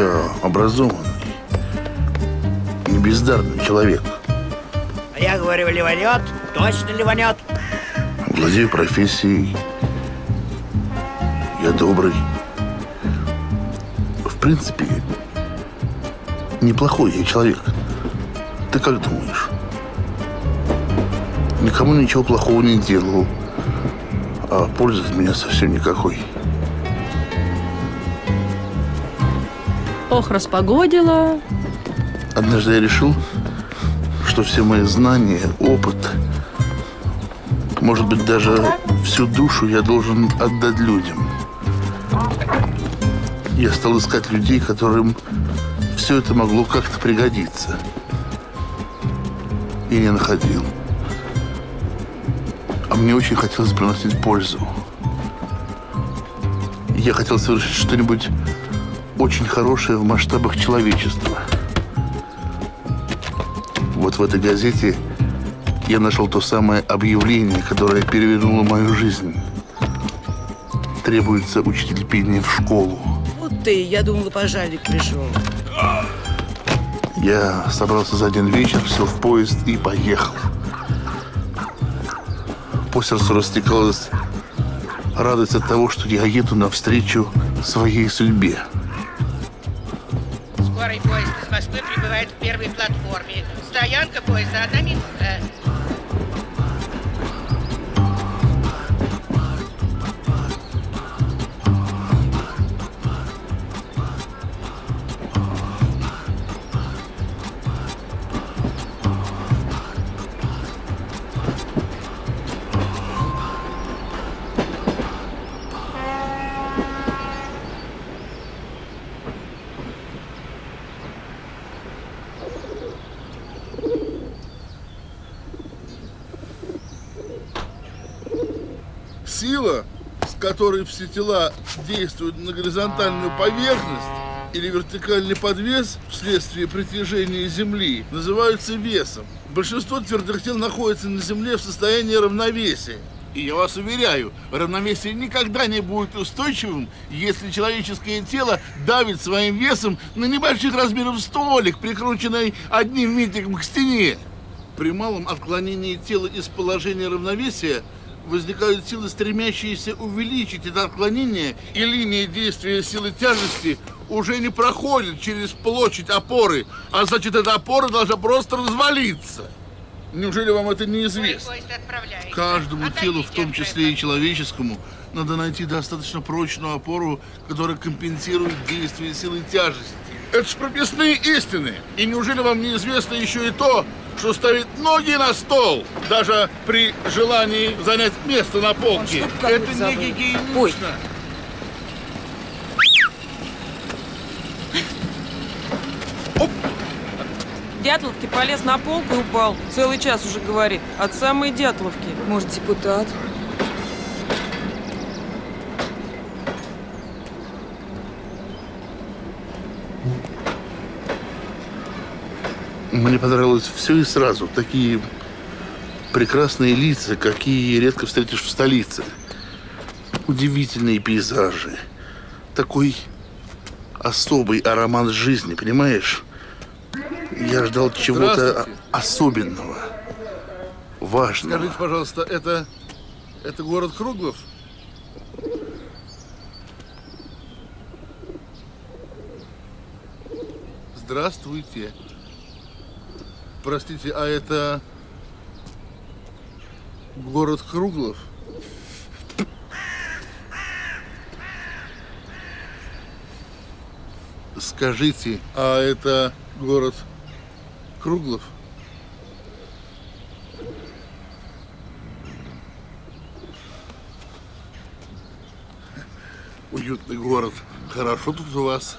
я образованный, не бездарный человек. А я говорю, ливанет, точно ливанет. Владею профессией. Я добрый. В принципе, неплохой я человек. Ты как думаешь? Никому ничего плохого не делал, а пользы от меня совсем никакой. Ох, распогодила. Однажды я решил, что все мои знания, опыт, может быть, даже всю душу я должен отдать людям. Я стал искать людей, которым все это могло как-то пригодиться. И не находил. А мне очень хотелось приносить пользу. Я хотел совершить что-нибудь очень хорошее в масштабах человечества. Вот в этой газете я нашел то самое объявление, которое перевернуло мою жизнь. Требуется учитель пения в школу. Вот ты, я думала, пожарник пришел. Я собрался за один вечер, сел в поезд и поехал. По сердцу растекалась радость от того, что я еду навстречу своей судьбе. Скорый поезд из Москвы прибывает к первой платформе. Стоянка поезда 1 минута. Сила, с которой все тела действуют на горизонтальную поверхность или вертикальный подвес вследствие притяжения Земли, называются весом. Большинство твердых тел находится на Земле в состоянии равновесия. И я вас уверяю, равновесие никогда не будет устойчивым, если человеческое тело давит своим весом на небольших размеров столик, прикрученный одним винтиком к стене. При малом отклонении тела из положения равновесия возникают силы, стремящиеся увеличить это отклонение, и линия действия силы тяжести уже не проходит через площадь опоры, а значит, эта опора должна просто развалиться. Неужели вам это неизвестно? Каждому телу, в том числе и человеческому, надо найти достаточно прочную опору, которая компенсирует действие силы тяжести. Это же прописные истины. И неужели вам неизвестно еще и то, что ставит ноги на стол, даже при желании занять место на полке? Это не гигиенично. Дятлов, ты полез на полку и упал. Целый час уже говорит. От самой Дятловки. Может, депутат? Мне понравилось все и сразу. Такие прекрасные лица, какие редко встретишь в столице. Удивительные пейзажи. Такой особый аромат жизни, понимаешь? Я ждал чего-то особенного, важного. Скажите, пожалуйста, это город Круглов? Здравствуйте. Простите, а это город Круглов? Скажите, а это город Круглов? Уютный город. Хорошо тут у вас.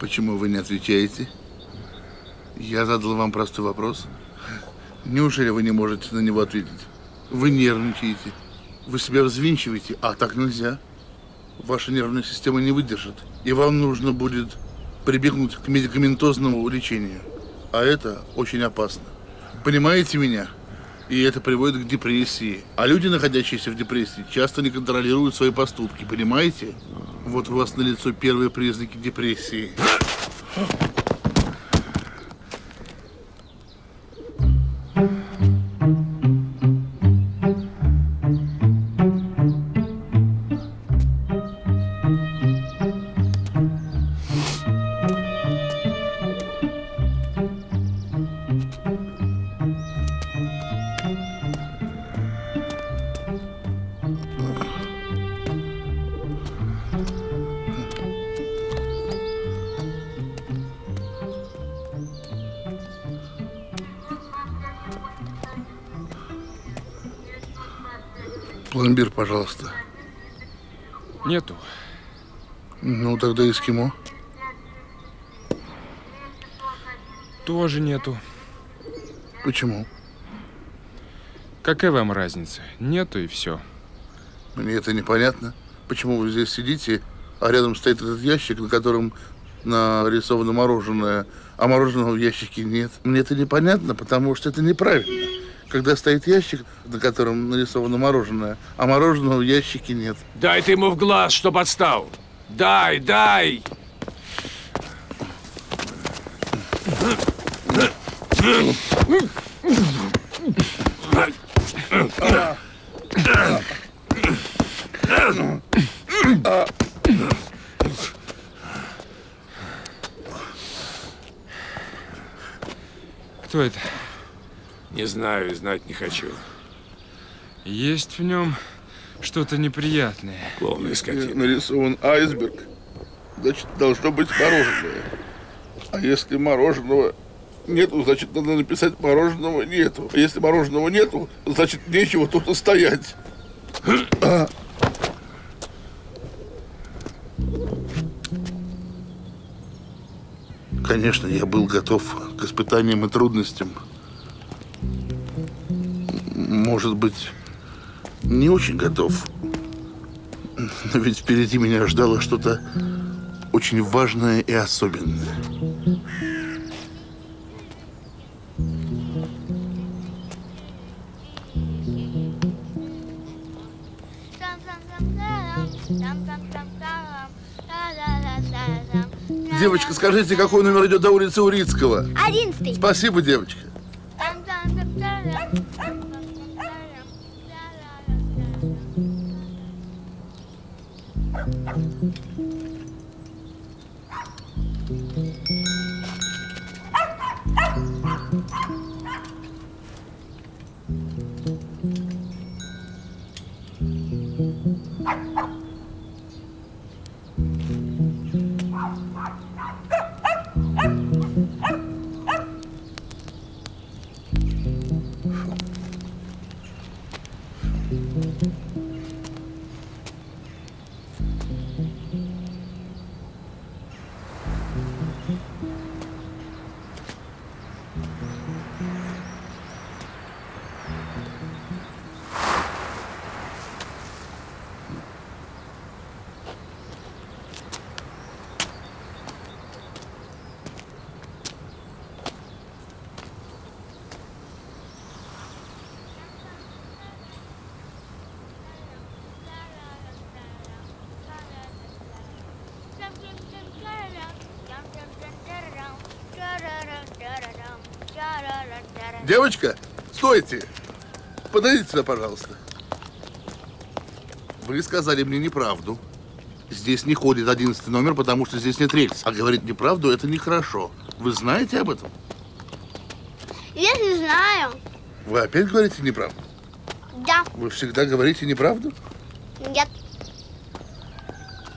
Почему вы не отвечаете? Я задал вам простой вопрос. Неужели вы не можете на него ответить? Вы нервничаете, вы себя взвинчиваете, а так нельзя. Ваша нервная система не выдержит, и вам нужно будет прибегнуть к медикаментозному лечению. А это очень опасно. Понимаете меня? и это приводит к депрессии. А люди, находящиеся в депрессии, часто не контролируют свои поступки, понимаете? Вот у вас налицо первые признаки депрессии. Пломбир, пожалуйста. Нету. Ну, тогда эскимо. Тоже нету. Почему? Какая вам разница? Нету и все. Мне это непонятно. Почему вы здесь сидите, а рядом стоит этот ящик, на котором нарисовано мороженое, а мороженого в ящике нет? Мне это непонятно, потому что это неправильно. Когда стоит ящик, на котором нарисовано мороженое, а мороженого в ящике нет. Дай ты ему в глаз, чтобы отстал. Дай, дай! Кто это? Не знаю и знать не хочу. Есть в нем что-то неприятное. Клоун и скотина. Нарисован айсберг, значит, должно быть мороженое. А если мороженого нету, значит, надо написать «мороженого нету». А если мороженого нету, значит, нечего тут стоять. Конечно, я был готов к испытаниям и трудностям. Может быть, не очень готов. Но ведь впереди меня ждало что-то очень важное и особенное. Девочка, скажите, какой номер идет до улицы Урицкого? 11. Спасибо, девочка. Девочка, стойте! Подойдите сюда, пожалуйста. Вы сказали мне неправду. Здесь не ходит 11 номер, потому что здесь нет рельс. А говорить неправду – это нехорошо. Вы знаете об этом? Я не знаю. Вы опять говорите неправду? Да. Вы всегда говорите неправду? Нет.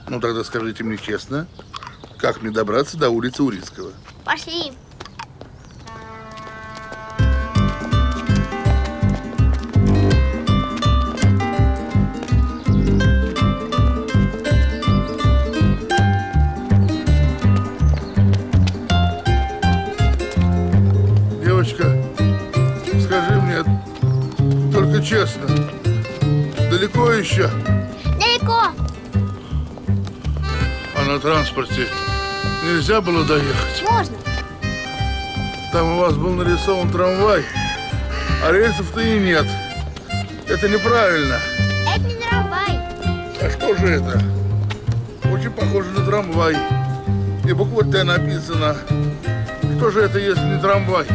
Ну, тогда скажите мне честно, как мне добраться до улицы Урицкого? Пошли. Честно, далеко еще? Далеко. А на транспорте нельзя было доехать? Можно. Там у вас был нарисован трамвай, а рельсов-то и нет. Это неправильно. Это не трамвай. А что же это? Очень похоже на трамвай. И буква Т написана. Что же это, если не трамвай?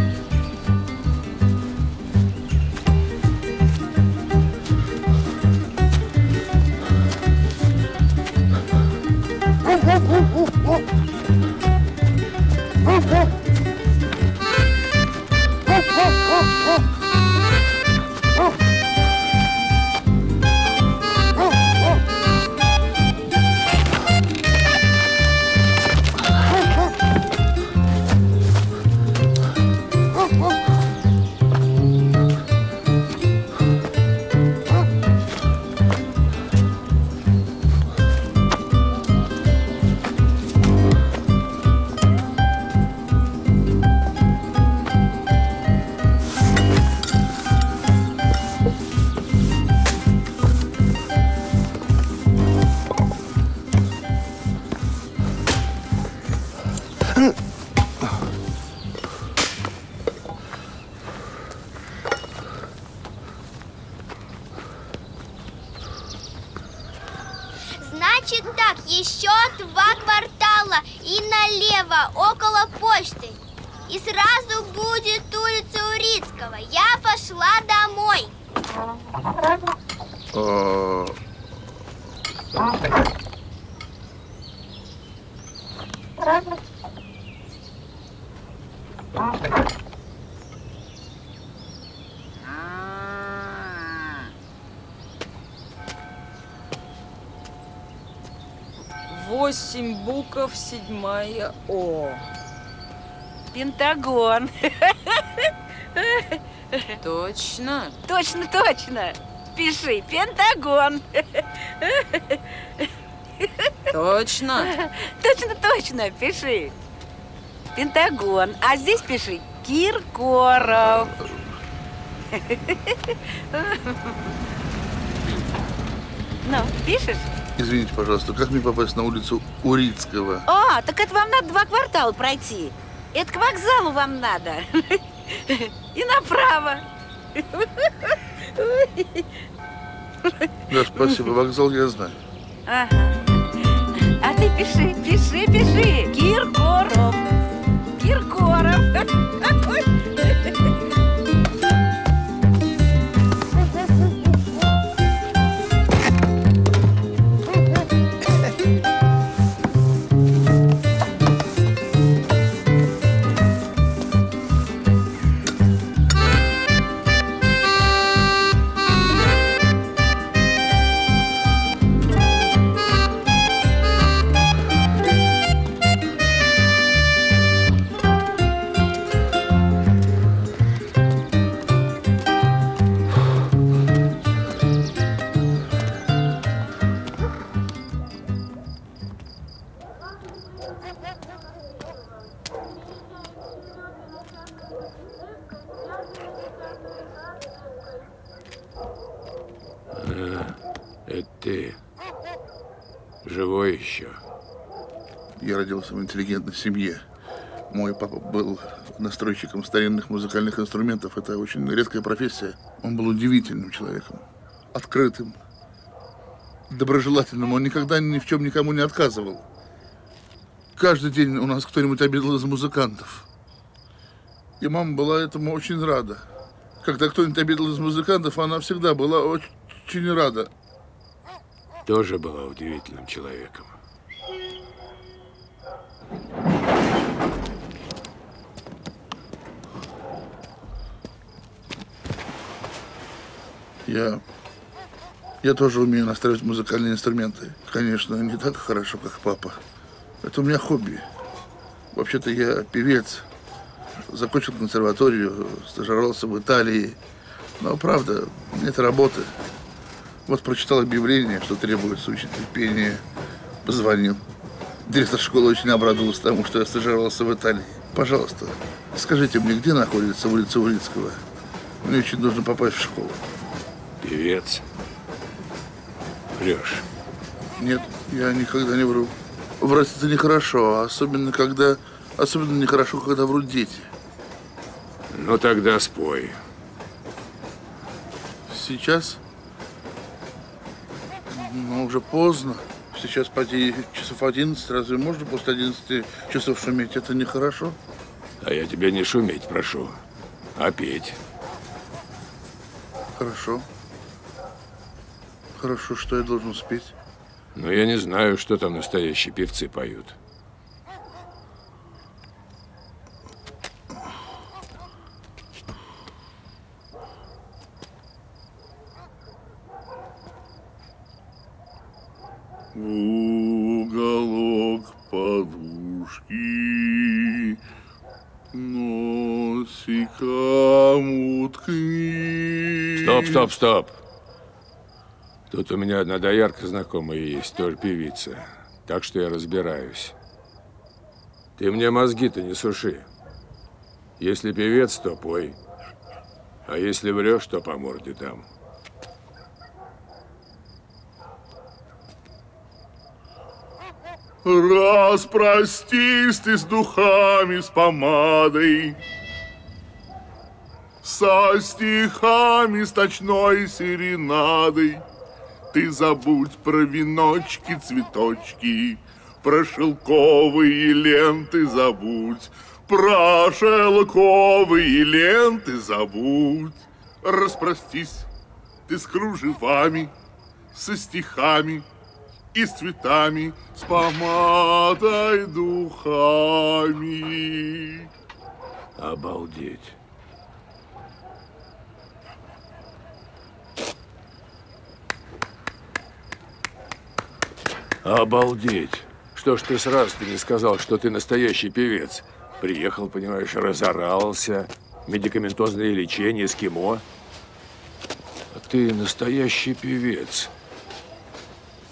Буков, 7-я О. Пентагон. Точно? Точно, точно. Пиши, Пентагон. Точно? Точно, точно. Пиши, Пентагон. А здесь пиши, Киркоров. Ну, пишешь? Извините, пожалуйста, как мне попасть на улицу Урицкого? А, так это вам надо 2 квартала пройти. Это к вокзалу вам надо. И направо. Да, спасибо. Вокзал я знаю. Ага. А ты пиши, пиши, пиши. Киркоров. Киркоров. В интеллигентной семье. Мой папа был настройщиком старинных музыкальных инструментов. Это очень редкая профессия. Он был удивительным человеком, открытым, доброжелательным. Он никогда ни в чем никому не отказывал. Каждый день у нас кто-нибудь обедал из музыкантов. И мама была этому очень рада. Когда кто-нибудь обедал из музыкантов, она всегда была очень рада. Тоже была удивительным человеком. Я тоже умею настраивать музыкальные инструменты. Конечно, не так хорошо, как папа. Это у меня хобби. Вообще-то я певец. Закончил консерваторию, стажировался в Италии. Но, правда, нет работы. Вот прочитал объявление, что требуется учитель пения. Позвонил. Директор школы очень обрадовался тому, что я стажировался в Италии. Пожалуйста, скажите мне, где находится улица Урицкого? Мне очень нужно попасть в школу. Певец. Врешь. Нет, я никогда не вру. Врать это нехорошо, особенно нехорошо, когда врут дети. Ну тогда спой. сейчас, ну, уже поздно. Сейчас почти часов 11, разве можно после 11 часов шуметь? Это нехорошо. А я тебя не шуметь прошу, а петь. Хорошо. Хорошо, что я должен спеть? Но я не знаю, что там настоящие певцы поют. Уголок подушки носиком уткни. Стоп, стоп, стоп. Тут у меня одна доярка знакомая есть, тоже певица. Так что я разбираюсь. Ты мне мозги-то не суши. Если певец, то пой. А если врешь, то по морде дам. Раз простись ты с духами, с помадой, со стихами, с ночной серенадой. Ты забудь про веночки, цветочки, про шелковые ленты забудь, про шелковые ленты забудь. Распростись ты с кружевами, со стихами и с цветами, с помадой, духами. Обалдеть. Обалдеть! Что ж ты сразу-то не сказал, что ты настоящий певец? Приехал, понимаешь, разорался, медикаментозное лечение, эскимо. А ты настоящий певец.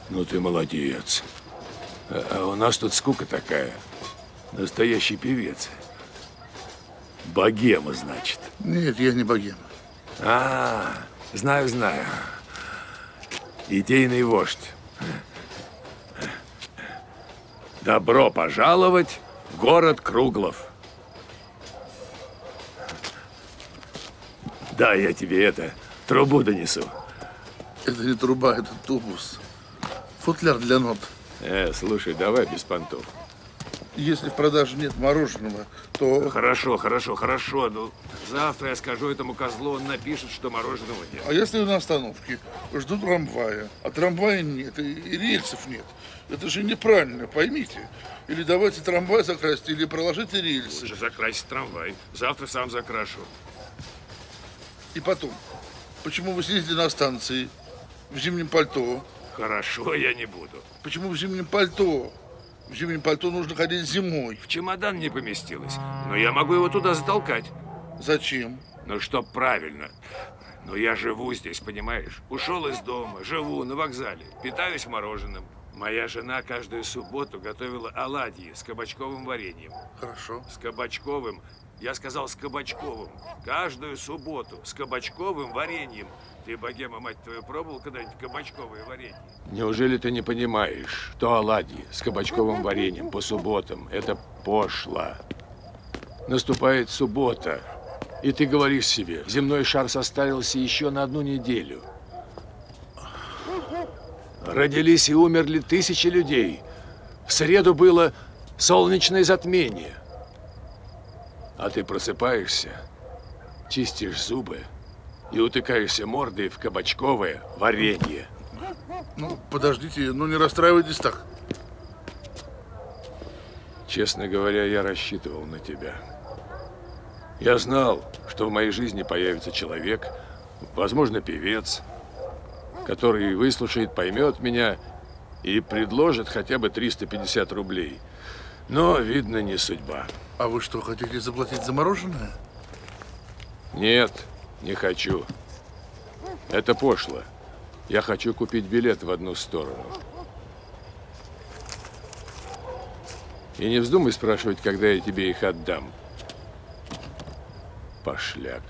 Ну ты молодец. А у нас тут скука такая. Настоящий певец. Богема, значит. Нет, я не богема. А, знаю, знаю. Идейный вождь. Добро пожаловать в город Круглов. Да, я тебе это, трубу донесу. Это не труба, это тубус. Футляр для нот. Слушай, давай без понтов. Если в продаже нет мороженого, то… Хорошо, хорошо, хорошо. Ну, завтра я скажу этому козлу, он напишет, что мороженого нет. А если на остановке ждут трамвая, а трамвая нет, и рельсов нет? Это же неправильно, поймите. Или давайте трамвай закрасить, или проложите рельсы. Лучше закрасить трамвай. Завтра сам закрашу. И потом, почему вы сидите на станции в зимнем пальто? Хорошо, я не буду. Почему в зимнем пальто? В зимнем пальто нужно ходить зимой. В чемодан не поместилось, но я могу его туда затолкать. Зачем? Ну, чтоб правильно. Но я живу здесь, понимаешь? Ушел из дома, живу на вокзале, питаюсь мороженым. Моя жена каждую субботу готовила оладьи с кабачковым вареньем. Хорошо. С кабачковым. Я сказал, с кабачковым. Каждую субботу с кабачковым вареньем. Ты, богема, мать твою, пробовал когда-нибудь кабачковое варенье? Неужели ты не понимаешь, что оладьи с кабачковым вареньем по субботам – это пошло. Наступает суббота, и ты говоришь себе, земной шар состарился еще на одну неделю. Родились и умерли тысячи людей. В среду было солнечное затмение. А ты просыпаешься, чистишь зубы и утыкаешься мордой в кабачковое варенье. Ну, подождите, ну не расстраивайтесь так. Честно говоря, я рассчитывал на тебя. Я знал, что в моей жизни появится человек, возможно, певец, который выслушает, поймет меня и предложит хотя бы 350 рублей. Но, видно, не судьба. А вы что, хотите заплатить за мороженое? Нет. Не хочу. Это пошло. Я хочу купить билет в одну сторону. И не вздумай спрашивать, когда я тебе их отдам. Пошляк.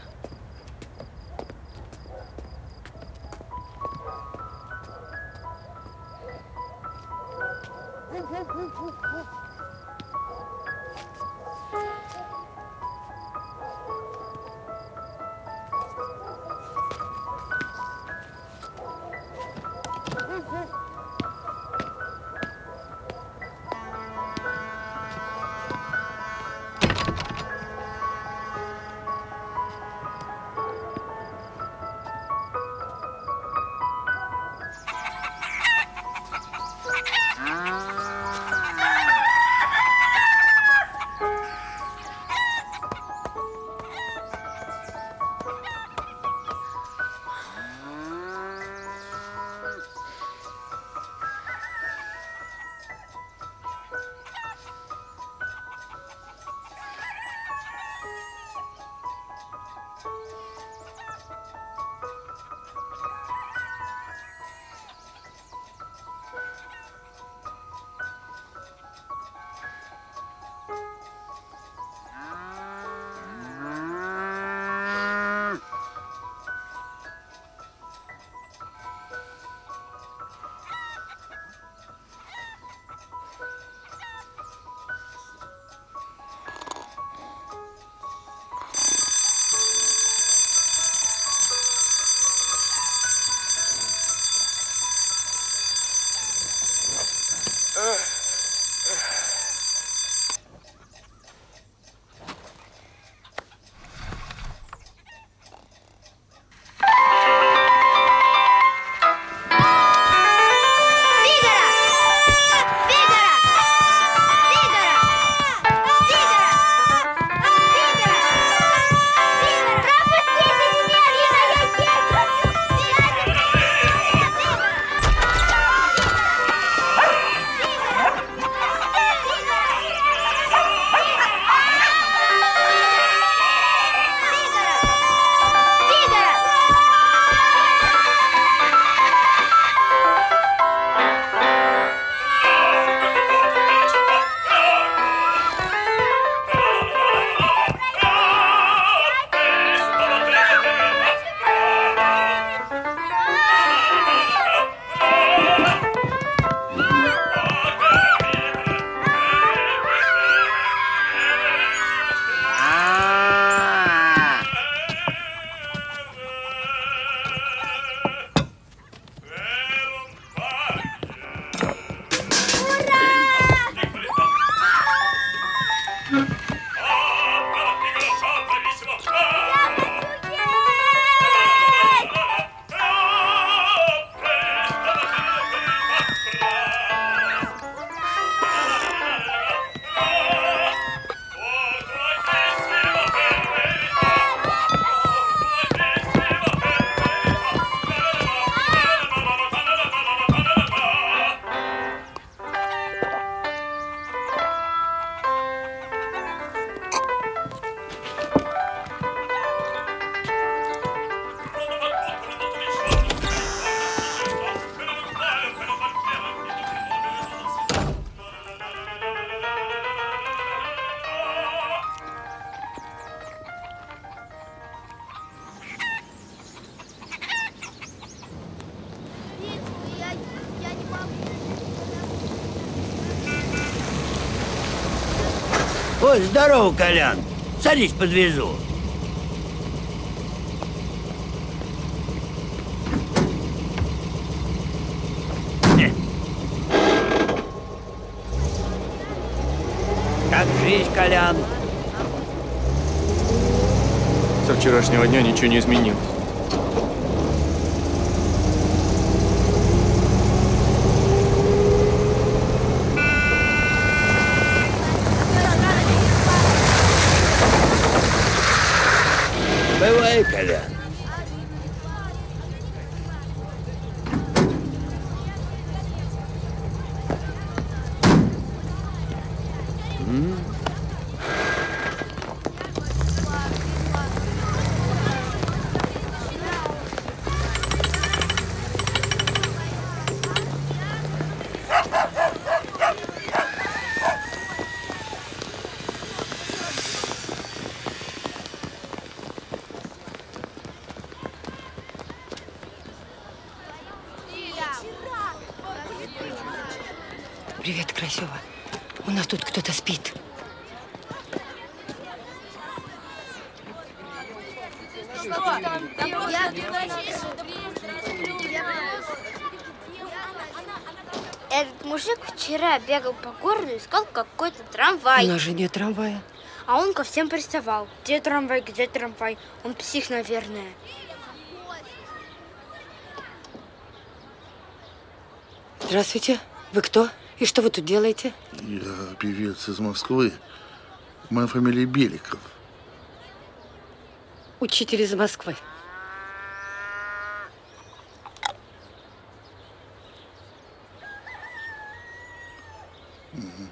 Ой, здорово, Колян. Садись, подвезу. Как жизнь, Колян? Со вчерашнего дня ничего не изменилось. Бывай, Колян. Привет, Карасева. У нас тут кто-то спит. Этот мужик вчера бегал по городу, искал какой-то трамвай. У нас же нет трамвая. А он ко всем приставал. Где трамвай, где трамвай? Он псих, наверное. Здравствуйте. Вы кто? И что вы тут делаете? Я певец из Москвы. Моя фамилия Беликов. Учитель из Москвы. Угу.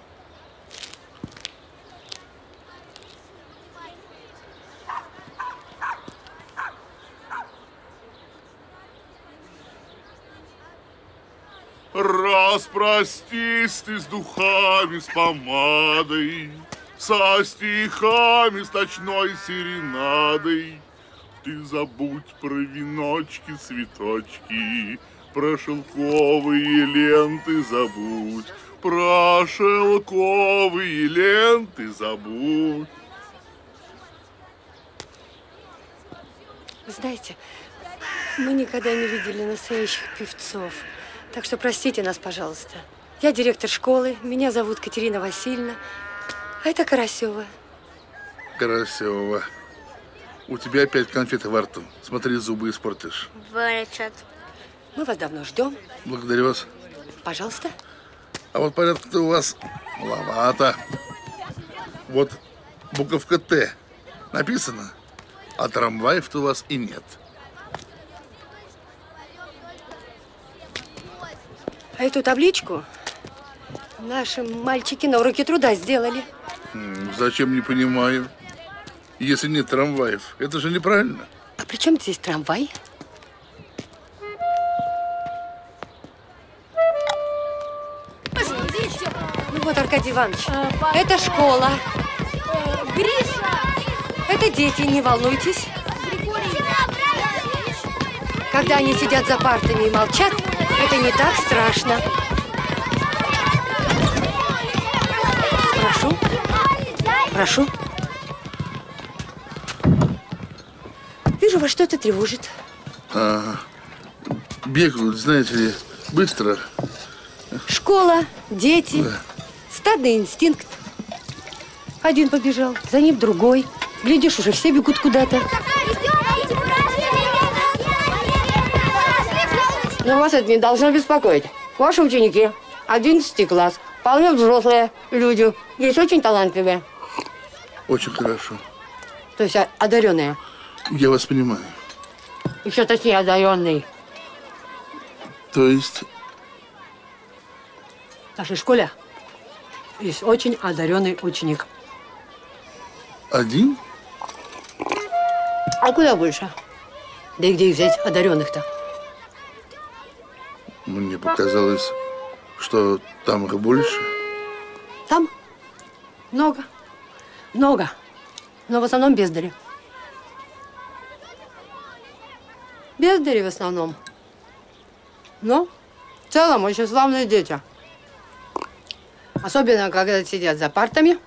Распростись ты с духами, с помадой, со стихами, с ночной серенадой. Ты забудь про веночки, цветочки, про шелковые ленты забудь, про шелковые ленты забудь. Знаете, мы никогда не видели настоящих певцов. Так что простите нас, пожалуйста. Я директор школы, меня зовут Катерина Васильевна, а это Карасева. Карасева, у тебя опять конфеты во рту. Смотри, зубы испортишь. Вылечат. Мы вас давно ждем. Благодарю вас. Пожалуйста. А вот порядка-то у вас маловато. Вот буковка «Т» написано, а трамваев-то у вас и нет. А эту табличку наши мальчики на уроке труда сделали. Зачем, не понимаю. Если нет трамваев, это же неправильно. А при чем здесь трамвай? Ну вот, Аркадий Иванович, это школа. Гриша! Это дети, не волнуйтесь. Когда они сидят за партами и молчат, это не так страшно. Прошу. Прошу. Вижу, вас что-то тревожит. Бегают, знаете ли, быстро. Школа, дети, да. Стадный инстинкт. Один побежал, за ним другой. Глядишь, уже все бегут куда-то. Но вас это не должно беспокоить. Ваши ученики, 11 класс, вполне взрослые люди, здесь очень талантливые. Очень хорошо. То есть одаренные? Я вас понимаю. Еще такие одаренные. То есть? В нашей школе есть очень одаренный ученик. Один? А куда больше? Да и где их взять, одаренных-то? Мне показалось, что там их больше. Там много. Много. Но в основном бездари. Бездари в основном. Но в целом очень славные дети. Особенно, когда сидят за партами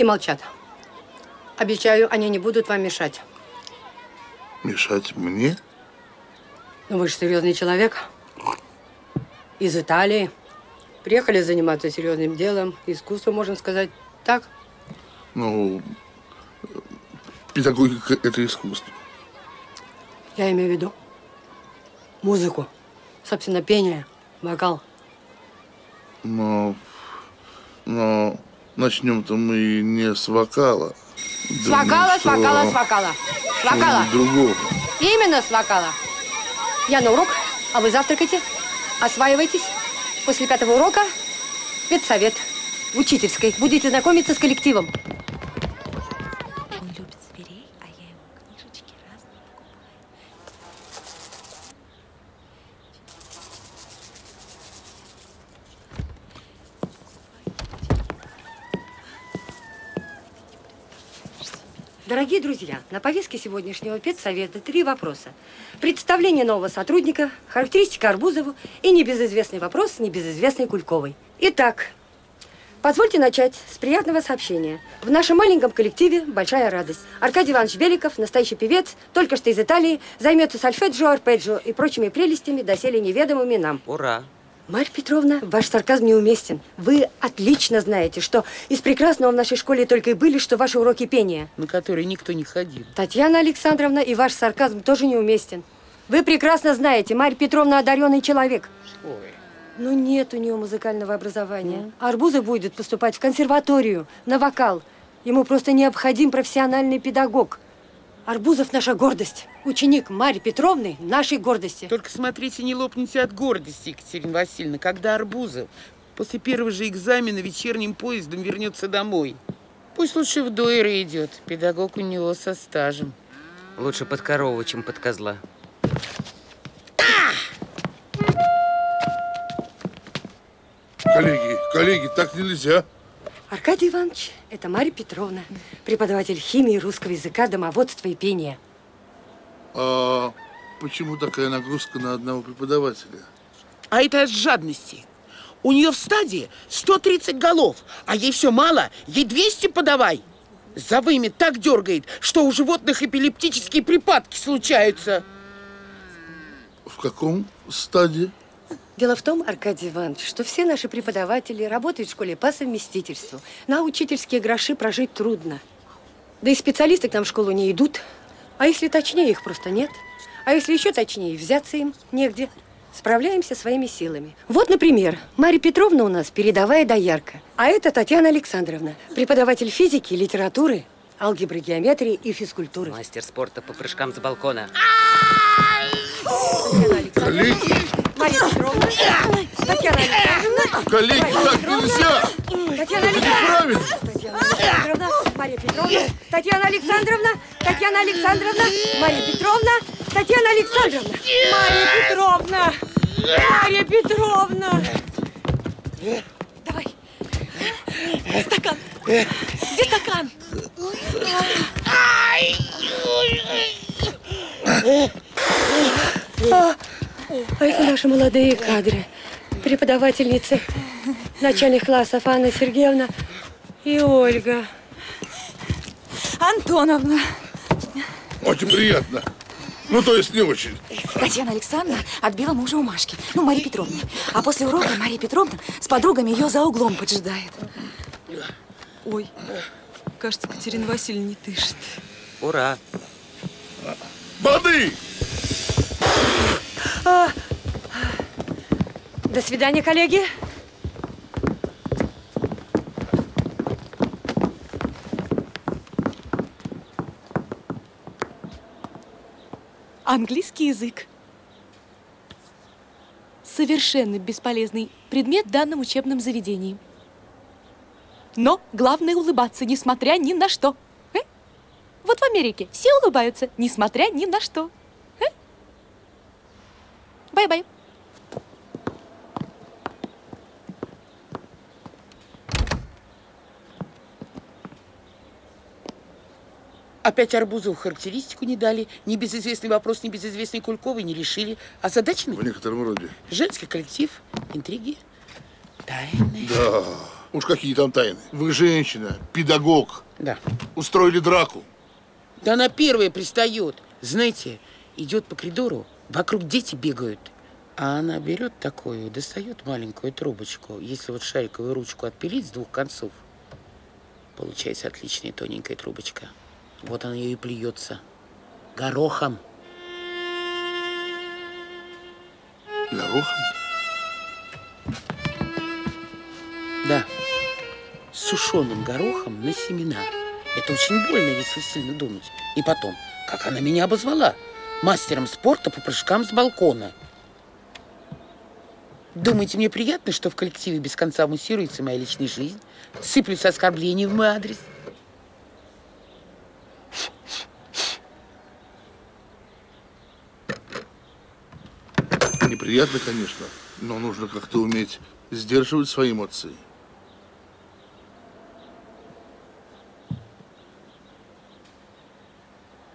и молчат. Обещаю, они не будут вам мешать. Мешать мне? Ну, вы же серьезный человек. Из Италии. Приехали заниматься серьезным делом, искусством, можно сказать, так? Ну, педагогика – это искусство. Я имею в виду музыку, собственно, пение, вокал. Но начнем-то мы не с вокала. С вокала, с вокала, с вокала. С вокала. Другого. Именно с вокала. Я на урок, а вы завтракайте, осваивайтесь. После 5-го урока педсовет в учительской. Будете знакомиться с коллективом. Он любит зверей, а я ему книжечки разные покупаю. Дорогие друзья, на повестке сегодняшнего педсовета 3 вопроса. Представление нового сотрудника, характеристика Арбузову и небезызвестный вопрос небезызвестной Кульковой. Итак, позвольте начать с приятного сообщения. В нашем маленьком коллективе большая радость. Аркадий Иванович Беликов, настоящий певец, только что из Италии, займется сольфеджио, арпеджио и прочими прелестями, доселе неведомыми нам. Ура! Марья Петровна, ваш сарказм неуместен. Вы отлично знаете, что из прекрасного в нашей школе только и были, что ваши уроки пения. На которые никто не ходил. Татьяна Александровна, и ваш сарказм тоже неуместен. Вы прекрасно знаете, Марья Петровна одаренный человек. Ой. Ну нет у нее музыкального образования. Арбузов будет поступать в консерваторию, на вокал. Ему просто необходим профессиональный педагог. Арбузов – наша гордость. Ученик Марьи Петровны – нашей гордости. Только смотрите, не лопните от гордости, Екатерина Васильевна, когда Арбузов после первого же экзамена вечерним поездом вернется домой. Пусть лучше в дуэры идет. Педагог у него со стажем. Лучше под корову, чем под козла. Коллеги, коллеги, так нельзя. Аркадий Иванович, это Марья Петровна, преподаватель химии, русского языка, домоводства и пения. А почему такая нагрузка на одного преподавателя? А это от жадности. У нее в стадии 130 голов, а ей все мало, ей 200 подавай. За вымя так дергает, что у животных эпилептические припадки случаются. В каком стадии? Дело в том, Аркадий Иванович, что все наши преподаватели работают в школе по совместительству. На учительские гроши прожить трудно. Да и специалисты к нам в школу не идут. А если точнее, их просто нет. А если еще точнее, взяться им негде. Справляемся своими силами. Вот, например, Марья Петровна у нас передовая доярка. А это Татьяна Александровна, преподаватель физики, литературы, алгебры, геометрии и физкультуры. Мастер спорта по прыжкам с балкона. Марья Петровна, Татьяна Александровна. Коллеги, так нельзя. Татьяна Александровна. Марья Петровна. Татьяна Александровна. Татьяна Александровна. Марья Петровна. Татьяна Александровна. Марья Петровна. Марья Петровна. Давай. Стакан. Где стакан? А это наши молодые кадры, преподавательницы начальных классов Анна Сергеевна и Ольга Антоновна. Очень приятно. Ну, то есть не очень. Татьяна Александровна отбила мужа у Машки, ну, Марии Петровны. А после урока Мария Петровна с подругами ее за углом поджидает. Ой, кажется, Катерина Васильевна не дышит. Ура! Воды! До свидания, коллеги. Английский язык. Совершенно бесполезный предмет в данном учебном заведении. Но главное улыбаться, несмотря ни на что. Вот в Америке все улыбаются, несмотря ни на что. Бай-бай. Опять Арбузову характеристику не дали, небезызвестный вопрос небезызвестной Кульковой не решили. А задачами? В некотором роде. Женский коллектив, интриги, тайны. Да. Уж какие там тайны. Вы женщина, педагог. Да. Устроили драку. Да она первая пристает. Знаете, идет по коридору, вокруг дети бегают. А она берет такую, достает маленькую трубочку. Если вот шариковую ручку отпилить с двух концов, получается отличная тоненькая трубочка. Вот она ее и плюется. Горохом. Горохом? Да. С сушеным горохом на семена. Это очень больно, если сильно думать. И потом, как она меня обозвала? Мастером спорта по прыжкам с балкона. Думаете, мне приятно, что в коллективе без конца муссируется моя личная жизнь? Сыплются оскорбления в мой адрес? Неприятно, конечно, но нужно как-то уметь сдерживать свои эмоции.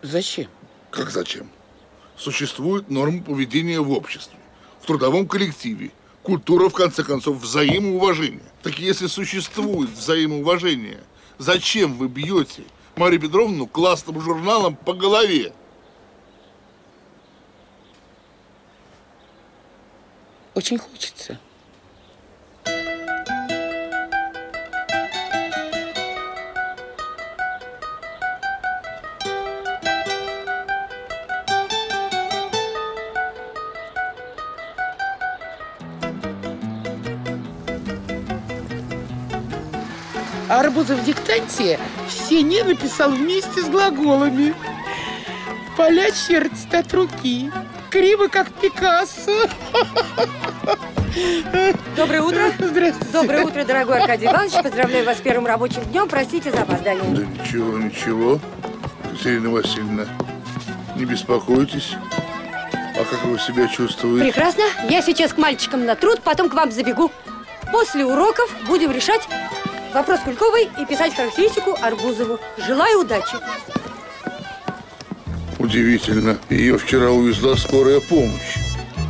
Зачем? Как зачем? Существуют нормы поведения в обществе, в трудовом коллективе, культура, в конце концов, взаимоуважение. Так если существует взаимоуважение, зачем вы бьете Марию Петровну классным журналом по голове? Очень хочется. Арбузов в диктанте все «не» написал вместе с глаголами. Поля чертит от руки. Криво, как Пикассо. Доброе утро. Здравствуйте. Доброе утро, дорогой Аркадий Иванович. Поздравляю вас с первым рабочим днем. Простите за опоздание. Да ничего, ничего. Катерина Васильевна, не беспокойтесь. А как вы себя чувствуете? Прекрасно. Я сейчас к мальчикам на труд, потом к вам забегу. После уроков будем решать вопрос Кульковой и писать характеристику Арбузову. Желаю удачи. Удивительно. Ее вчера увезла скорая помощь.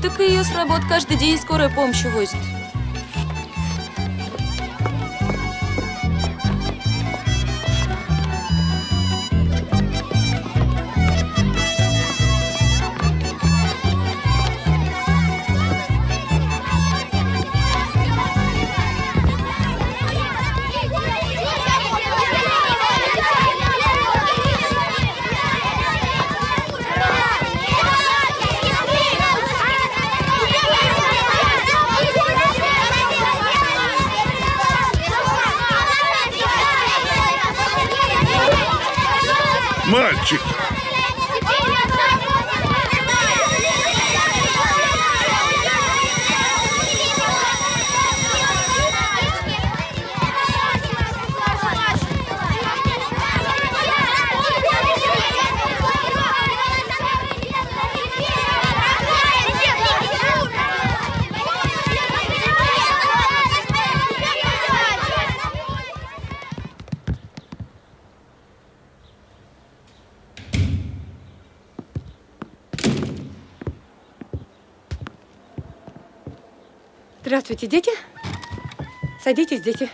Так и ее с работ каждый день скорая помощь увозит. Здравствуйте, дети. Садитесь, дети.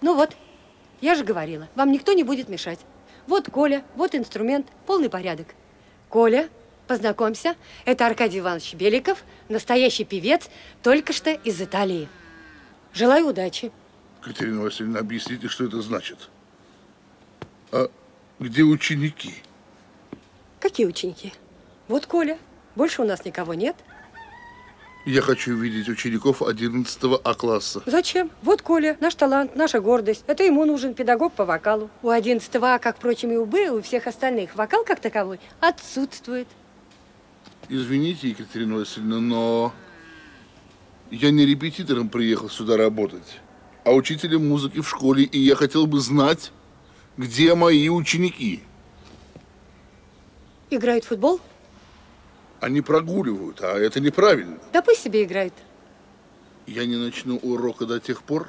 Ну вот, я же говорила, вам никто не будет мешать. Вот Коля, вот инструмент, полный порядок. Коля, познакомься, это Аркадий Иванович Беликов, настоящий певец, только что из Италии. Желаю удачи. Катерина Васильевна, объясните, что это значит. А где ученики? Какие ученики? Вот Коля, больше у нас никого нет. Я хочу увидеть учеников 11 А-класса. Зачем? Вот Коля, наш талант, наша гордость. Это ему нужен педагог по вокалу. У 11 А, как, впрочем, и у Б, и у всех остальных, вокал как таковой отсутствует. Извините, Екатерина Васильевна, но я не репетитором приехал сюда работать, а учителем музыки в школе, и я хотел бы знать, где мои ученики. Играют в футбол? Они прогуливают, а это неправильно. Да пусть себе играют. Я не начну урока до тех пор,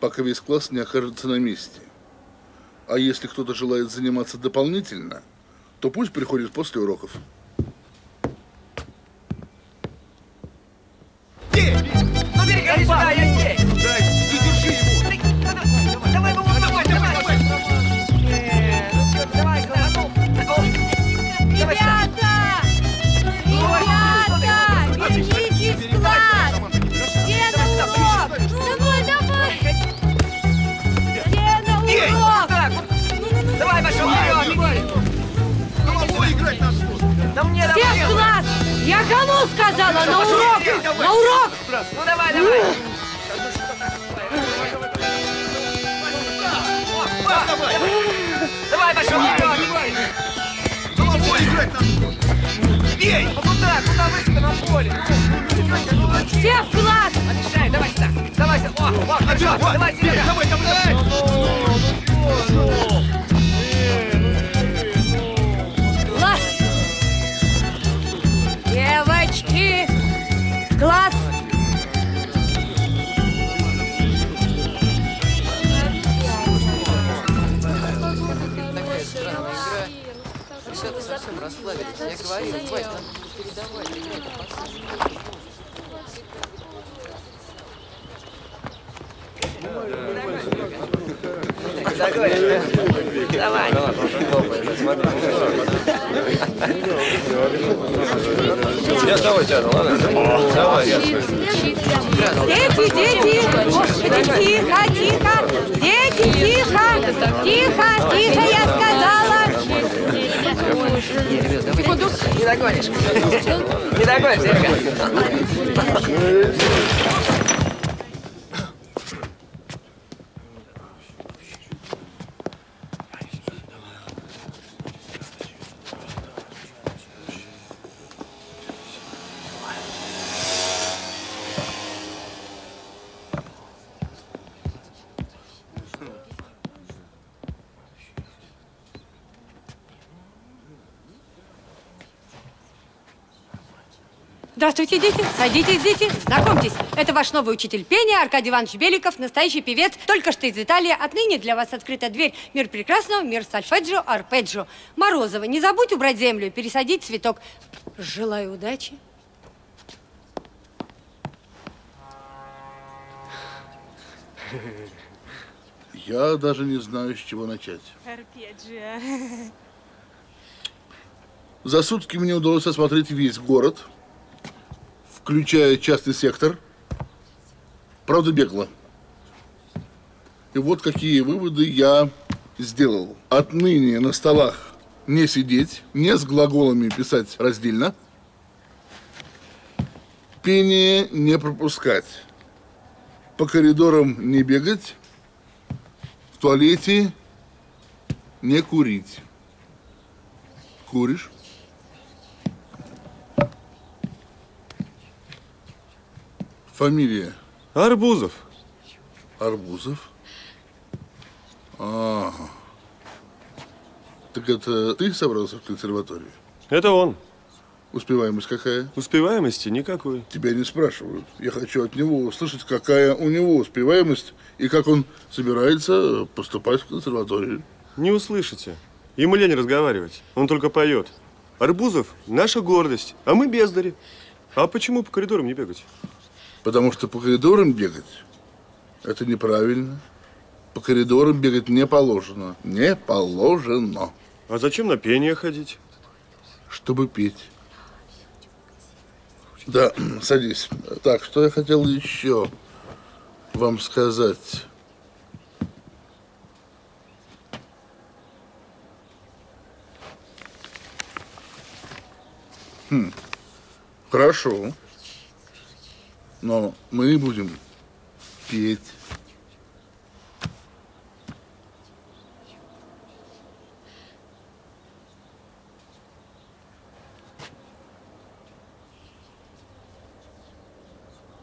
пока весь класс не окажется на месте. А если кто-то желает заниматься дополнительно, то пусть приходит после уроков. Ну, бери, сюда, я здесь! Всех глаз! Я кому сказала? На урок! На урок! Ну давай, давай! Давай, пошел! Бей! Куда выше-то на поле? Все в глаз! Отвечай, давай сюда! Давай сюда! О, хорошо! Давай, Серега! Давай, давай! Глаз! Девочки! Глаз! Все-то совсем расслабились. Я говорю, Вась, надо передавать. Давай. Я с тобой сяду, ладно? Давай, я. Дети, дети, тихо, тихо. Дети, тихо, тихо, тихо, я сказала. Не догонишь. Не догонишь, Серега. Здравствуйте, дети. Садитесь, дети. Знакомьтесь, это ваш новый учитель пения Аркадий Иванович Беликов, настоящий певец, только что из Италии. Отныне для вас открыта дверь. Мир прекрасного, мир сольфеджио, арпеджио. Морозова, не забудь убрать землю и пересадить цветок. Желаю удачи. Я даже не знаю, с чего начать. Арпеджио. За сутки мне удалось осмотреть весь город, включая частный сектор, правда бегло. И вот какие выводы я сделал. Отныне на столах не сидеть, не с глаголами писать раздельно, пение не пропускать, по коридорам не бегать, в туалете не курить. Куришь? Фамилия? Арбузов. Арбузов? А, так это ты собрался в консерваторию? Это он. Успеваемость какая? Успеваемости никакой. Тебя не спрашивают. Я хочу от него услышать, какая у него успеваемость и как он собирается поступать в консерваторию. Не услышите. Ему лень разговаривать. Он только поет. Арбузов – наша гордость, а мы бездари. А почему по коридорам не бегать? Потому что по коридорам бегать – это неправильно. По коридорам бегать не положено. Не положено. А зачем на пение ходить? Чтобы петь. Да, садись. Так, что я хотел еще вам сказать. Хорошо. Но мы будем петь.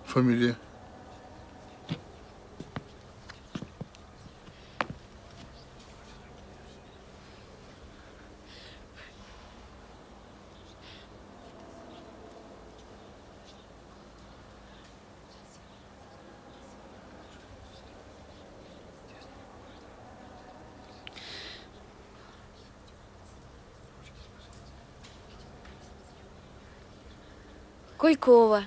Фамилия? Кулькова.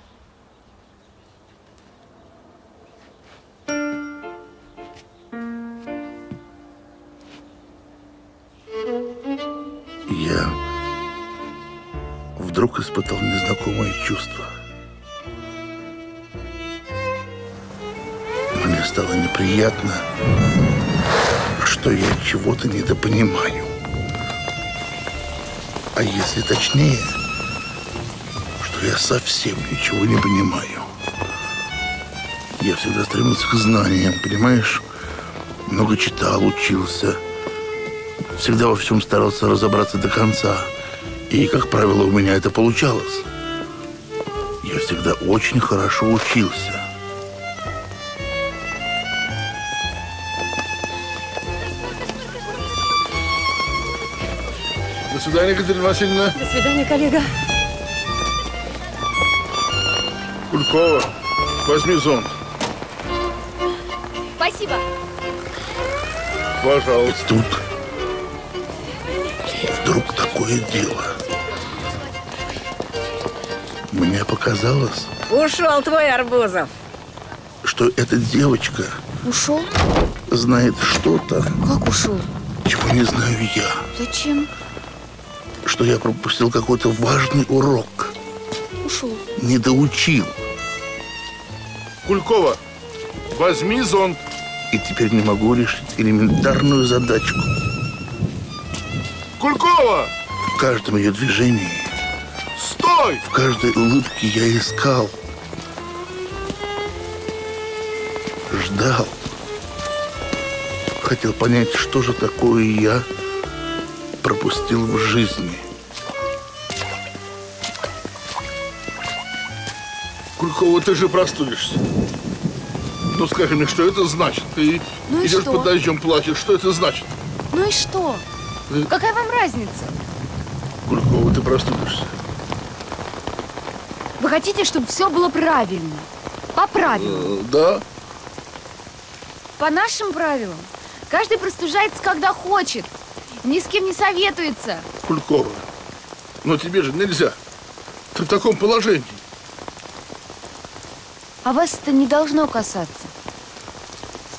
Я вдруг испытал незнакомое чувство. Мне стало неприятно, что я чего-то недопонимаю. А если точнее... я совсем ничего не понимаю. Я всегда стремился к знаниям, понимаешь? Много читал, учился. Всегда во всем старался разобраться до конца. И, как правило, у меня это получалось. Я всегда очень хорошо учился. До свидания, Катерина Васильевна. До свидания, коллега. Кулькова, возьми зонт. Спасибо. Пожалуйста. И тут вдруг такое дело. Мне показалось... Ушел твой Арбузов. Что эта девочка... Ушел? Знает что-то... Как ушел? Чего не знаю я. Зачем? Что я пропустил какой-то важный урок. Ушел. Не доучил. Кулькова, возьми зонт. И теперь не могу решить элементарную задачку. Кулькова! В каждом ее движении... Стой! В каждой улыбке я искал. Ждал. Хотел понять, что же такое я пропустил в жизни. Кулькова, ты же простудишься. Ну, скажи мне, что это значит? Ты ну идешь под дождем, плачешь. Что это значит? Ну и что? Какая вам разница? Кулькова, ты простудишься. Вы хотите, чтобы все было правильно? По правилам? Да. По нашим правилам. Каждый простужается, когда хочет. Ни с кем не советуется. Кулькова, но тебе же нельзя. Ты в таком положении. А вас это не должно касаться.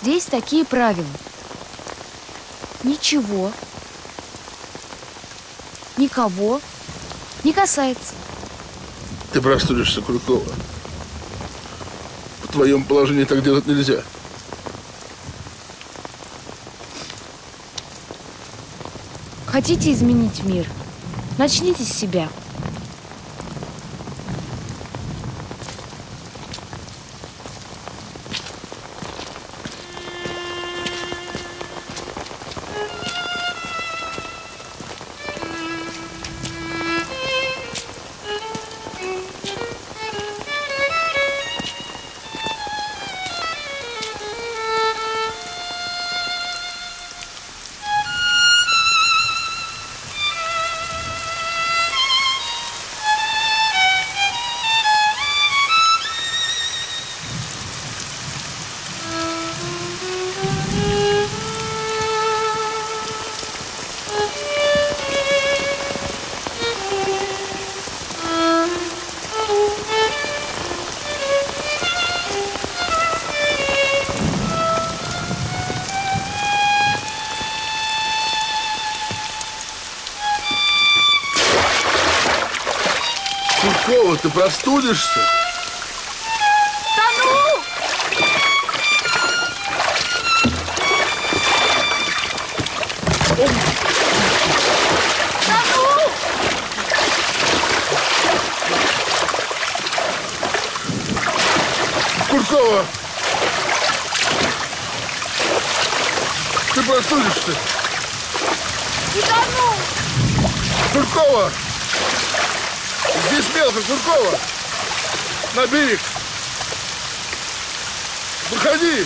Здесь такие правила. Ничего. Никого не касается. Ты простудишься, Кулькова. В твоем положении так делать нельзя. Хотите изменить мир? Начните с себя. Ты простудишься? Да ну! Да ну! Кулькова! Ты простудишься? Да ну! Кулькова! Здесь мелко, Кулькова! На берег! Выходи!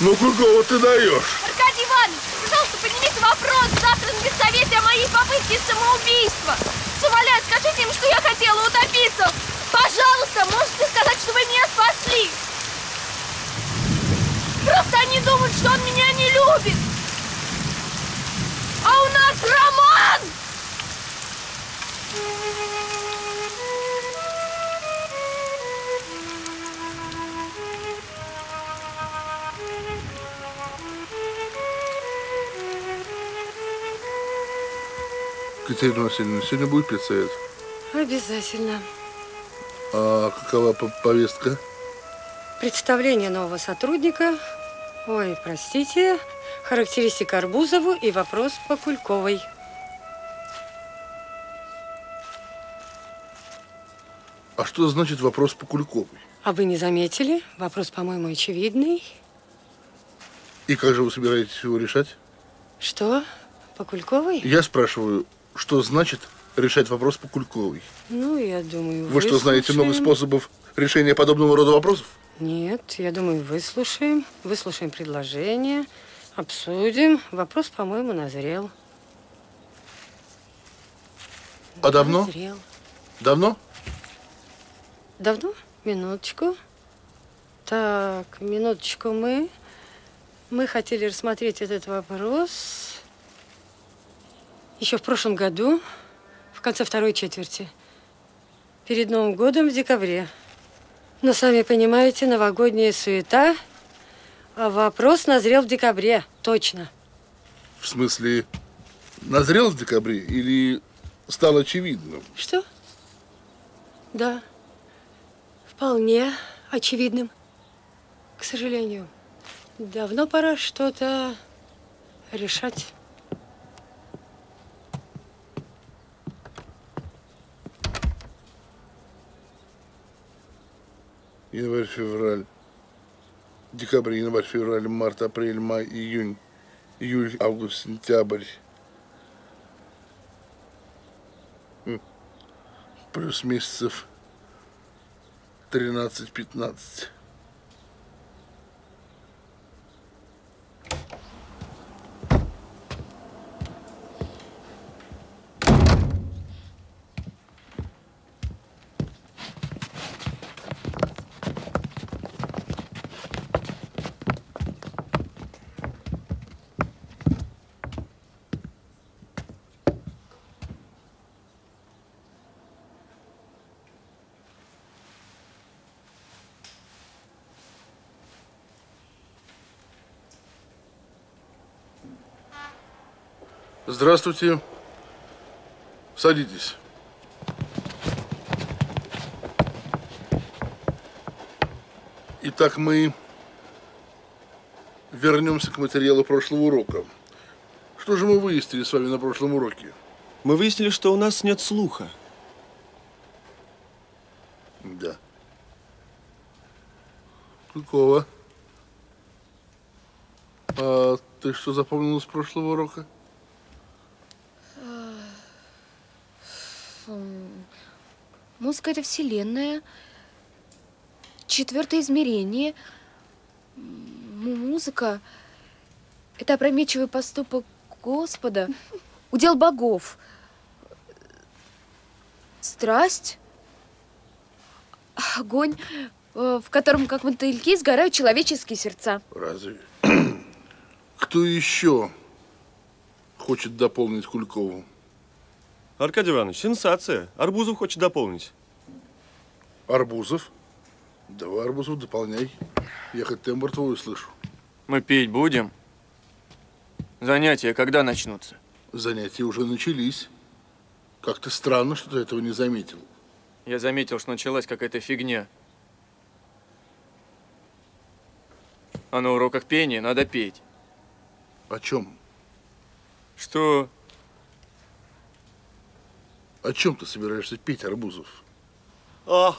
Ну, Кулькова, ты даешь! Аркадий Иванович, пожалуйста, поднимите вопрос! Завтра на бессовете о моей попытке самоубийства! Умоляю, скажите им, что я хотела утопиться. Пожалуйста, можете сказать, что вы меня спасли. Просто они думают, что он меня не любит. А у нас роман! Катерина Васильевна, сегодня будет педсовет? Обязательно. А какова повестка? Представление нового сотрудника. Ой, простите. Характеристика Арбузову и вопрос по Кульковой. А что значит вопрос по Кульковой? А вы не заметили? Вопрос, по-моему, очевидный. И как же вы собираетесь его решать? Что? По Кульковой? Я спрашиваю, что значит решать вопрос по Кульковой? Ну, я думаю, выслушаем. Вы что, знаете много способов решения подобного рода вопросов? Нет, я думаю, выслушаем. Выслушаем предложение, обсудим. Вопрос, по-моему, назрел. А давно? Назрел. Давно? Давно? Минуточку. Так, минуточку мы хотели рассмотреть этот вопрос еще в прошлом году, в конце второй четверти, перед Новым годом в декабре. Но, сами понимаете, новогодняя суета, а вопрос назрел в декабре, точно. В смысле, назрел в декабре или стал очевидным? Что? Да. Вполне очевидным, к сожалению. Давно пора что-то решать. Январь-февраль, декабрь, январь, февраль, март, апрель, май, июнь, июль, август, сентябрь. Плюс месяцев 13-15. Здравствуйте. Садитесь. Итак, мы вернемся к материалу прошлого урока. Что же мы выяснили с вами на прошлом уроке? Мы выяснили, что у нас нет слуха. Да. Кулькова. А ты что запомнила с прошлого урока? Музыка – это вселенная, четвертое измерение. Музыка – это опрометчивый поступок Господа, удел богов, страсть, огонь, в котором, как мотыльки, сгорают человеческие сердца. Разве? Кто еще хочет дополнить Кулькову? Аркадий Иванович, сенсация. Арбузов хочет дополнить. Арбузов? Давай, Арбузов, дополняй. Я хоть тембр твой слышу. Мы петь будем? Занятия когда начнутся? Занятия уже начались. Как-то странно, что ты этого не заметил. Я заметил, что началась какая-то фигня. А на уроках пения надо петь. О чем? Что? О чем ты собираешься петь, Арбузов? Ах!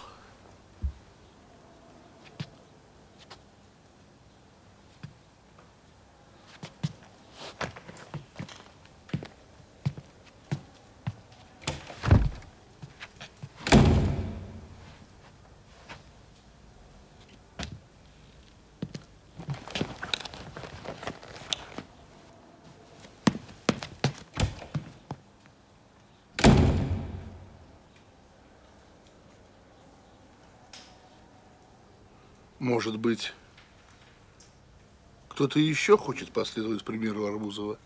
Может быть, кто-то еще хочет последовать примеру Арбузова?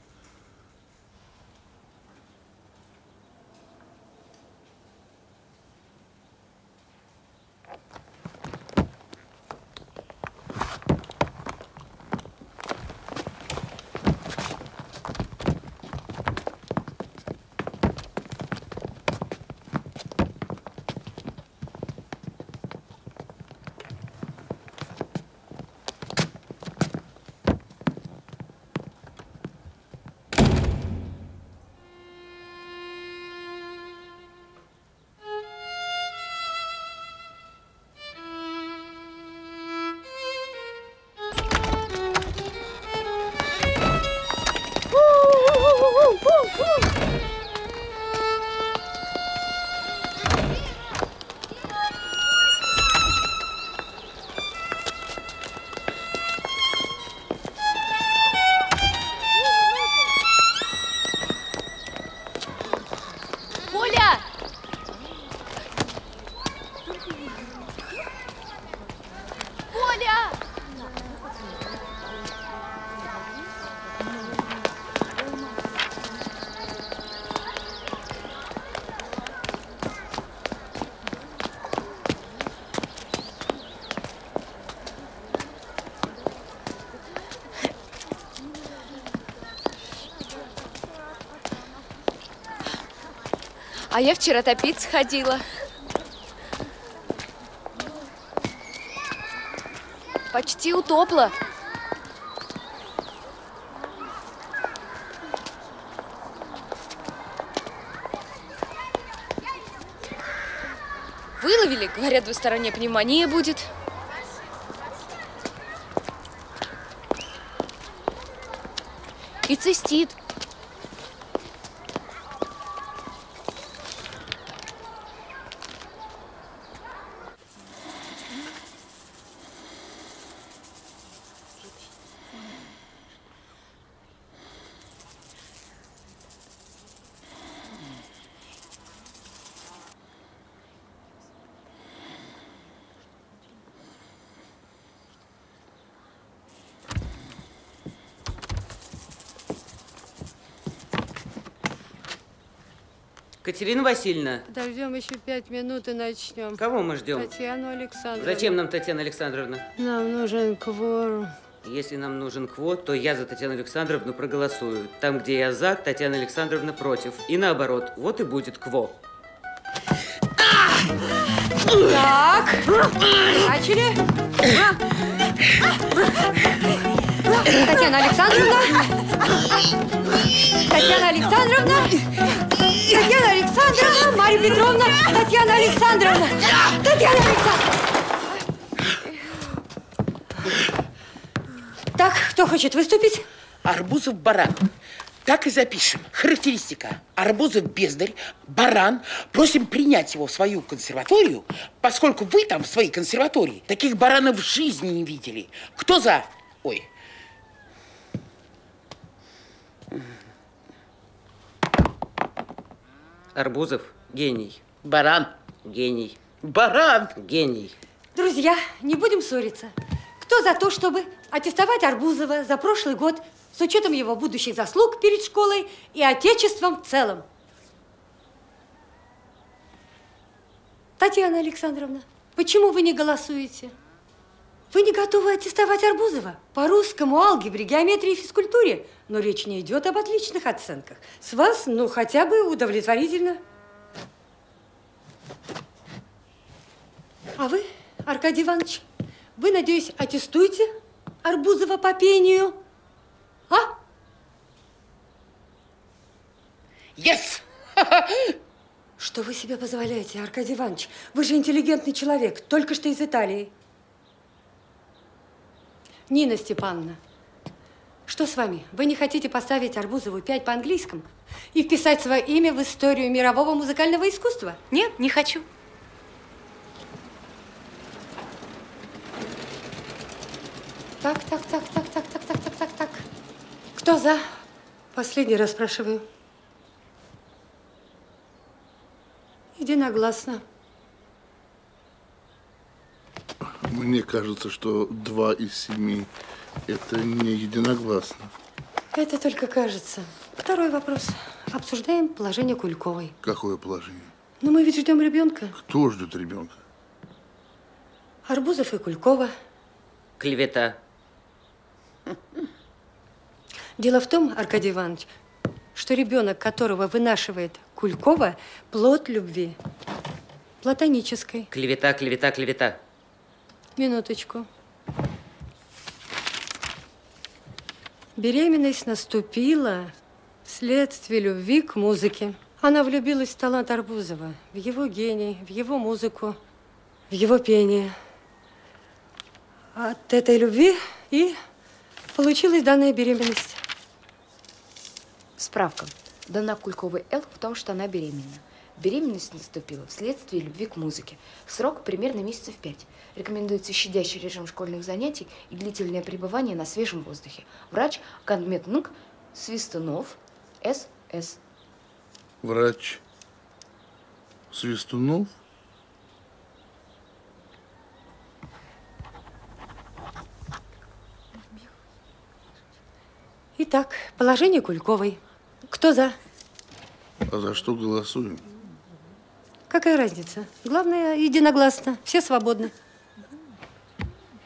А я вчера топиться ходила. Почти утопла. Выловили, говорят, в двусторонней пневмония будет. И цистит. Катерина Васильевна. Подождем еще 5 минут и начнем. Кого мы ждем? Татьяну Александровну. Зачем нам Татьяна Александровна? Нам нужен кворум. Если нам нужен квот, то я за Татьяну Александровну проголосую. Там, где я за, Татьяна Александровна против. И наоборот. Вот и будет кво. Так. Начали. Татьяна Александровна. Татьяна Александровна, Татьяна Александровна, Марья Петровна, Татьяна Александровна, Татьяна Александровна. Так, кто хочет выступить? Арбузов баран. Так и запишем. Характеристика. Арбузов бездарь, баран. Просим принять его в свою консерваторию, поскольку вы там в своей консерватории таких баранов в жизни не видели. Кто за? Ой. Арбузов – гений. Баран – гений. Баран – гений. Друзья, не будем ссориться. Кто за то, чтобы аттестовать Арбузова за прошлый год с учетом его будущих заслуг перед школой и отечеством в целом? Татьяна Александровна, почему вы не голосуете? Вы не готовы аттестовать Арбузова по русскому, алгебре, геометрии и физкультуре, но речь не идет об отличных оценках. С вас, ну, хотя бы удовлетворительно. А вы, Аркадий Иванович, вы, надеюсь, аттестуете Арбузова по пению? А? Yes! Что вы себе позволяете, Аркадий Иванович? Вы же интеллигентный человек, только что из Италии. Нина Степановна, что с вами? Вы не хотите поставить Арбузову 5 по-английскому и вписать свое имя в историю мирового музыкального искусства? Нет, не хочу. Так. Кто за? Последний раз спрашиваю. Единогласно. Мне кажется, что 2 из 7 – это не единогласно. Это только кажется. Второй вопрос. Обсуждаем положение Кульковой. Какое положение? Ну, мы ведь ждем ребенка. Кто ждет ребенка? Арбузов и Кулькова. Клевета. Дело в том, Аркадий Иванович, что ребенок, которого вынашивает Кулькова, плод любви. Платонической. Клевета, клевета, клевета. Минуточку. Беременность наступила вследствие любви к музыке. Она влюбилась в талант Арбузова, в его гений, в его музыку, в его пение. От этой любви и получилась данная беременность. Справка. дана Кульковой Л. в том, что она беременна. Беременность наступила вследствие любви к музыке. Срок примерно месяцев 5. Рекомендуется щадящий режим школьных занятий и длительное пребывание на свежем воздухе. Врач Кадметнук, Свистунов, С.С. Врач Свистунов? Итак, положение Кульковой. Кто за? А за что голосуем? Какая разница? Главное, единогласно. Все свободны.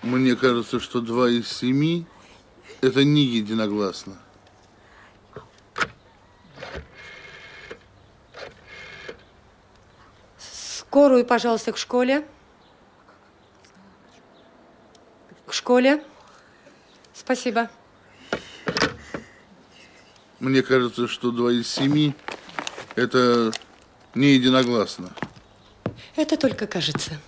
Мне кажется, что 2 из 7 – это не единогласно. Скорую, пожалуйста, к школе. К школе. Спасибо. Мне кажется, что 2 из 7 – это не единогласно. Это только кажется.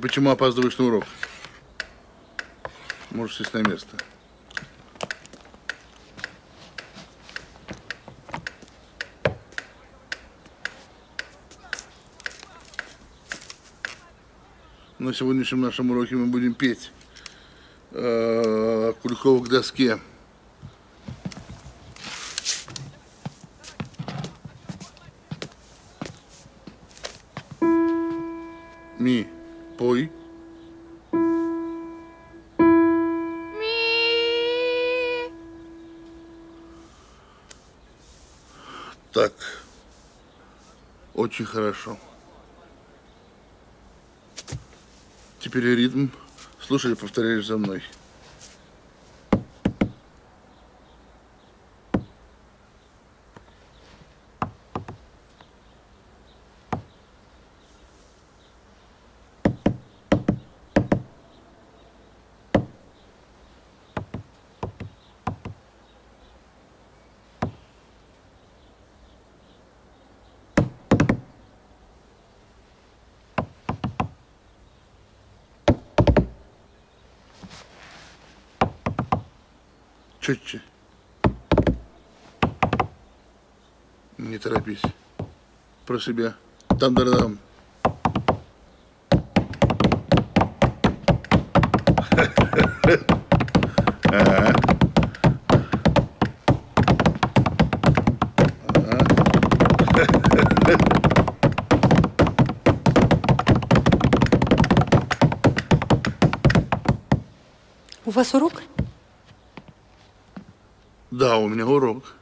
Почему опаздываешь на урок? Можешь сесть на место. На сегодняшнем нашем уроке мы будем петь Кулькова к доске. Ми. Пой. Ми. Так. Очень хорошо. Теперь ритм. Слушай и повторяешь за мной. Чуть-чуть. Не торопись. Про себя. Там-да-дам. У вас урок? Да, у меня урок.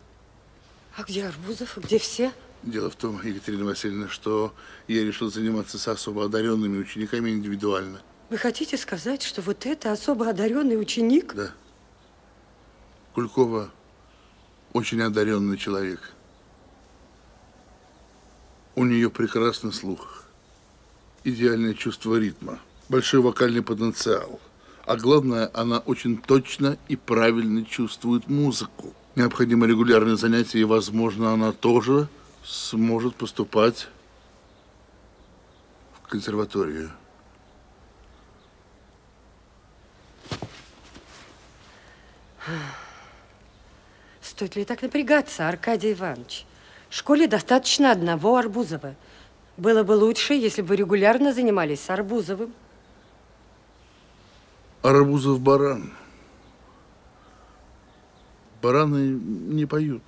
А где Арбузов? А где все? Дело в том, Екатерина Васильевна, что я решил заниматься с особо одаренными учениками индивидуально. Вы хотите сказать, что вот это особо одаренный ученик? Да. Кулькова очень одаренный человек. У нее прекрасный слух, идеальное чувство ритма, большой вокальный потенциал. А главное, она очень точно и правильно чувствует музыку. Необходимо регулярные занятия, и, возможно, она тоже сможет поступать в консерваторию. Стоит ли так напрягаться, Аркадий Иванович? В школе достаточно одного Арбузова. Было бы лучше, если бы вы регулярно занимались с Арбузовым. Арбузов баран. Бараны не поют.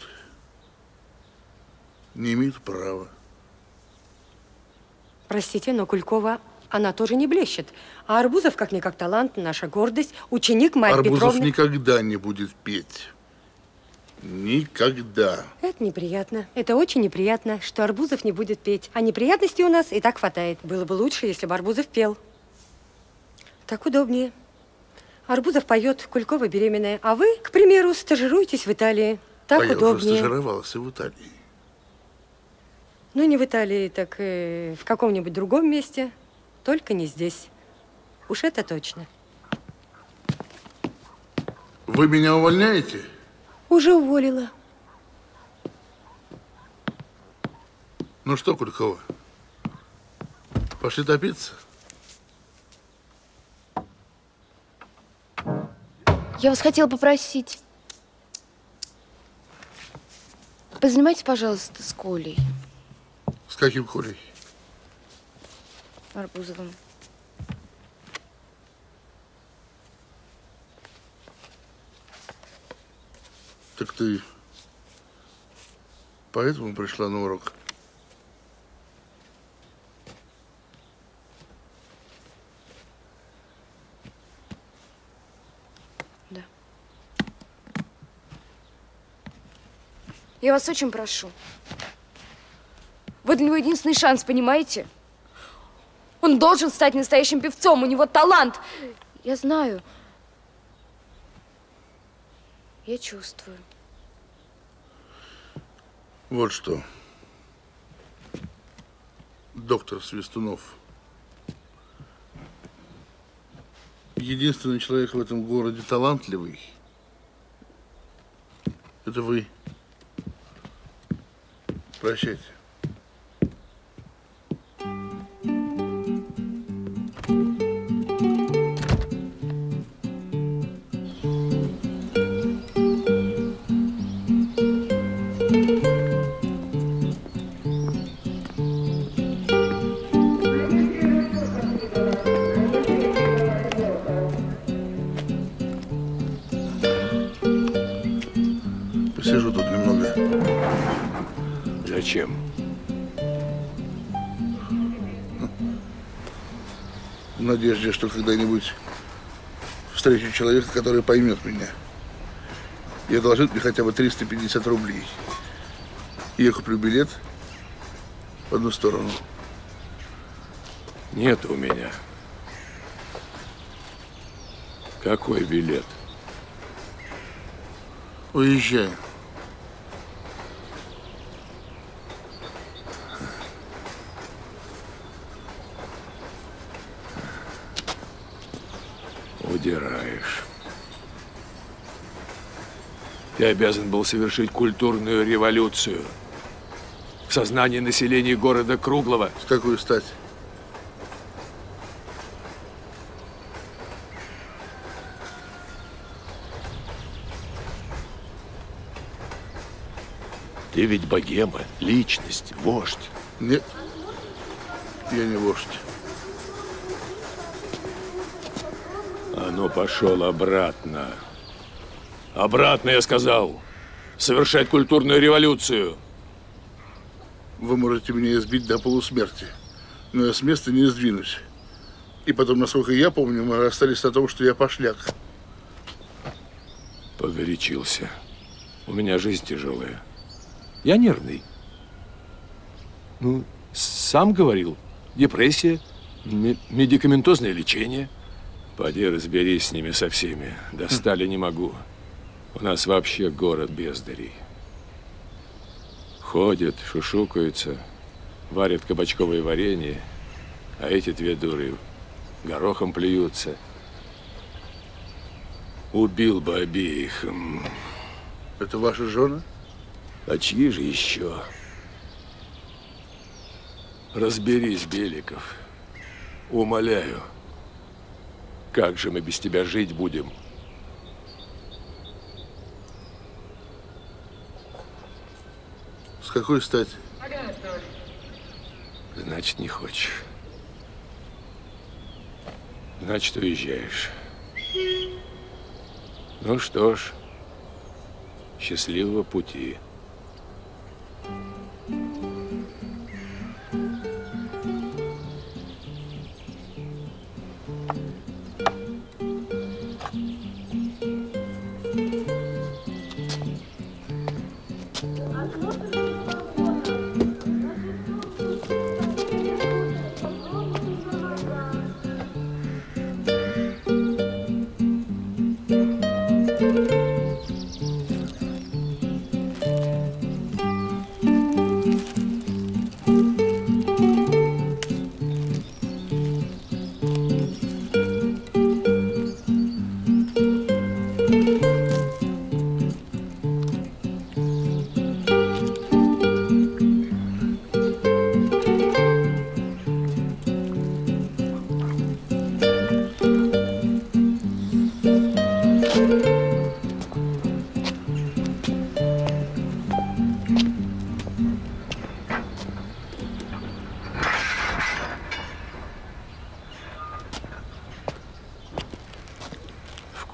Не имеют права. Простите, но Кулькова, она тоже не блещет. А Арбузов, как-никак, талант, наша гордость, ученик Майи Петровны. Арбузов никогда не будет петь. Никогда. Это неприятно. Это очень неприятно, что Арбузов не будет петь. А неприятностей у нас и так хватает. Было бы лучше, если бы Арбузов пел. Так удобнее. Арбузов поет, Кулькова беременная. А вы, к примеру, стажируетесь в Италии. Так удобнее. Я уже стажировался в Италии. Ну, не в Италии, так в каком-нибудь другом месте. Только не здесь. Уж это точно. Вы меня увольняете? Уже уволила. Ну что, Кулькова, пошли топиться? Я вас хотела попросить. Позанимайтесь, пожалуйста, с Колей. С каким Колей? Арбузовым. Так ты поэтому пришла на урок? Да. Я вас очень прошу. Вы для него единственный шанс, понимаете? Он должен стать настоящим певцом, у него талант. Я знаю. Я чувствую. Вот что. Доктор Свистунов. Единственный человек в этом городе талантливый. Это вы. Прощайте. Надежде, что когда-нибудь встречу человека, который поймет меня. И одолжит мне хотя бы 350 рублей. И я куплю билет в одну сторону. Нет у меня. Какой билет? Уезжай. Удираешь. Ты обязан был совершить культурную революцию в сознании населения города Круглова. С какой стати? Ты ведь богема, личность, вождь. Нет, я не вождь. Но пошел обратно. Обратно, я сказал. Совершать культурную революцию. Вы можете меня избить до полусмерти, но я с места не сдвинусь. И потом, насколько я помню, мы расстались на том, что я пошляк. Погорячился. У меня жизнь тяжелая. Я нервный. Ну, сам говорил. Депрессия, медикаментозное лечение. Поди разберись с ними со всеми. Достали не могу. У нас вообще город бездарей. Ходят, шушукаются, варят кабачковое варенье, а эти две дуры горохом плюются. Убил бы обеих. Это ваши жены? А чьи же еще? Разберись, Беликов. Умоляю. Как же мы без тебя жить будем? С какой стати? Значит, не хочешь. Значит, уезжаешь. Ну что ж, счастливого пути.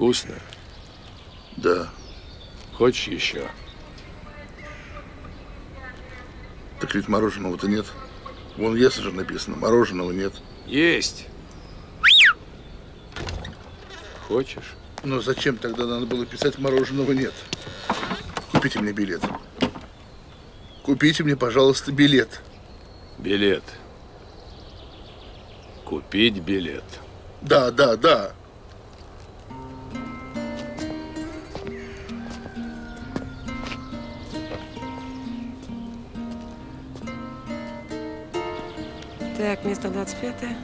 Вкусно? Да. Хочешь еще? Так ведь мороженого-то нет. Вон ясно же написано, мороженого нет. Есть. Хочешь? Но зачем тогда надо было писать мороженого нет? Купите мне билет. Купите мне, пожалуйста, билет. Билет. Купить билет. Да, да, да. Так, место 25-е.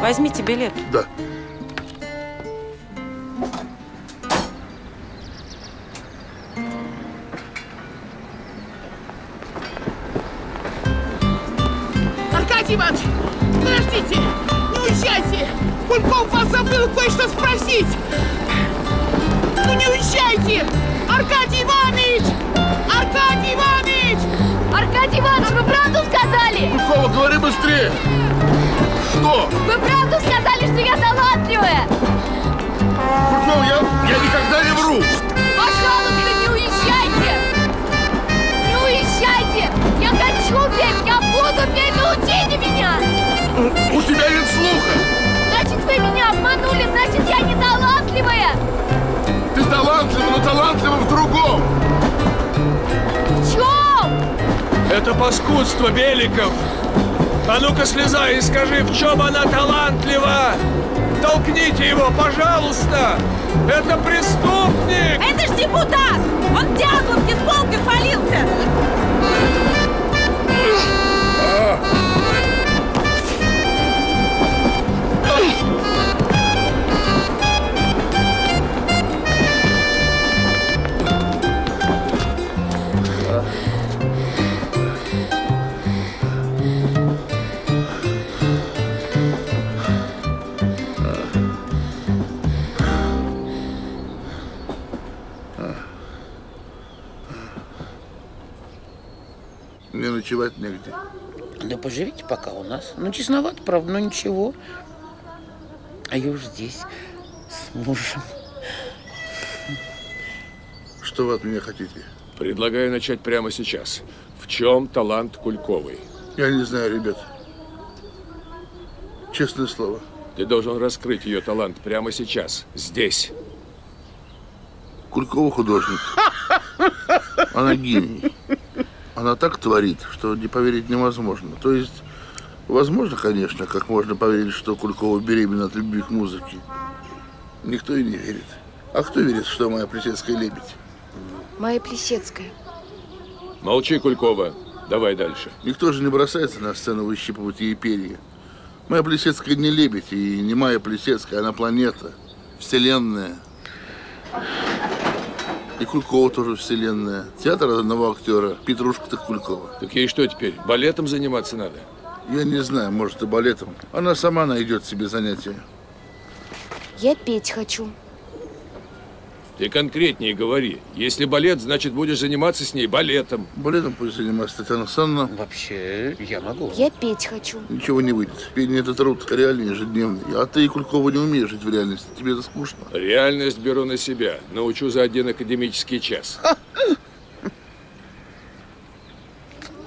Возьмите билет. Да. Аркадий Иванович, подождите, не уезжайте. Кульков вас забыл кое-что спросить. Ну не уезжайте! Аркадий Иванович! Аркадий Иванович! Аркадий Иванович, вы правду сказали? Кулькова, говори быстрее! Что? Вы правду сказали, что я талантливая? Кулькова, я никогда не вру! Пожалуйста, не уезжайте! Не уезжайте! Я хочу петь! Я буду петь! Научите меня! У тебя нет слуха! Значит, вы меня обманули! Значит, я не талантливая! Ты талантлива, но талантлива в другом. В чем? Это паскудство, Беликов. А ну-ка слезай и скажи, в чем она талантлива? Толкните его, пожалуйста. Это преступник. Это ж депутат. Он дятлом в футболке свалился. Мне ночевать негде. Да поживите пока у нас. Ну, честновато, правда, но ничего. А я уж здесь с мужем. Что вы от меня хотите? Предлагаю начать прямо сейчас. В чем талант Кульковой? Я не знаю, ребят. Честное слово. Ты должен раскрыть ее талант прямо сейчас, здесь. Кулькова художник. Она гений. Она так творит, что не поверить невозможно. То есть, возможно, конечно, как можно поверить, что Кулькова беременна от любви к музыке. Никто и не верит. А кто верит, что Майя Плисецкая лебедь? Майя Плисецкая. Молчи, Кулькова. Давай дальше. Никто же не бросается на сцену выщипывать ей перья. Майя Плисецкая не лебедь и не Майя Плисецкая, она планета, вселенная. И Кулькова тоже вселенная. Театр одного актера, Петрушка-то Кулькова. Так ей что теперь, балетом заниматься надо? Я не знаю, может и балетом. Она сама найдет себе занятие. Я петь хочу. Ты конкретнее говори. Если балет, значит будешь заниматься с ней балетом. Балетом пусть занимается Татьяна Александровна. Вообще, я могу. Я петь хочу. Ничего не выйдет. Пение – это труд реальный, ежедневный. А ты, Кулькова, не умеешь жить в реальности. Тебе это скучно. Реальность беру на себя. Научу за один академический час.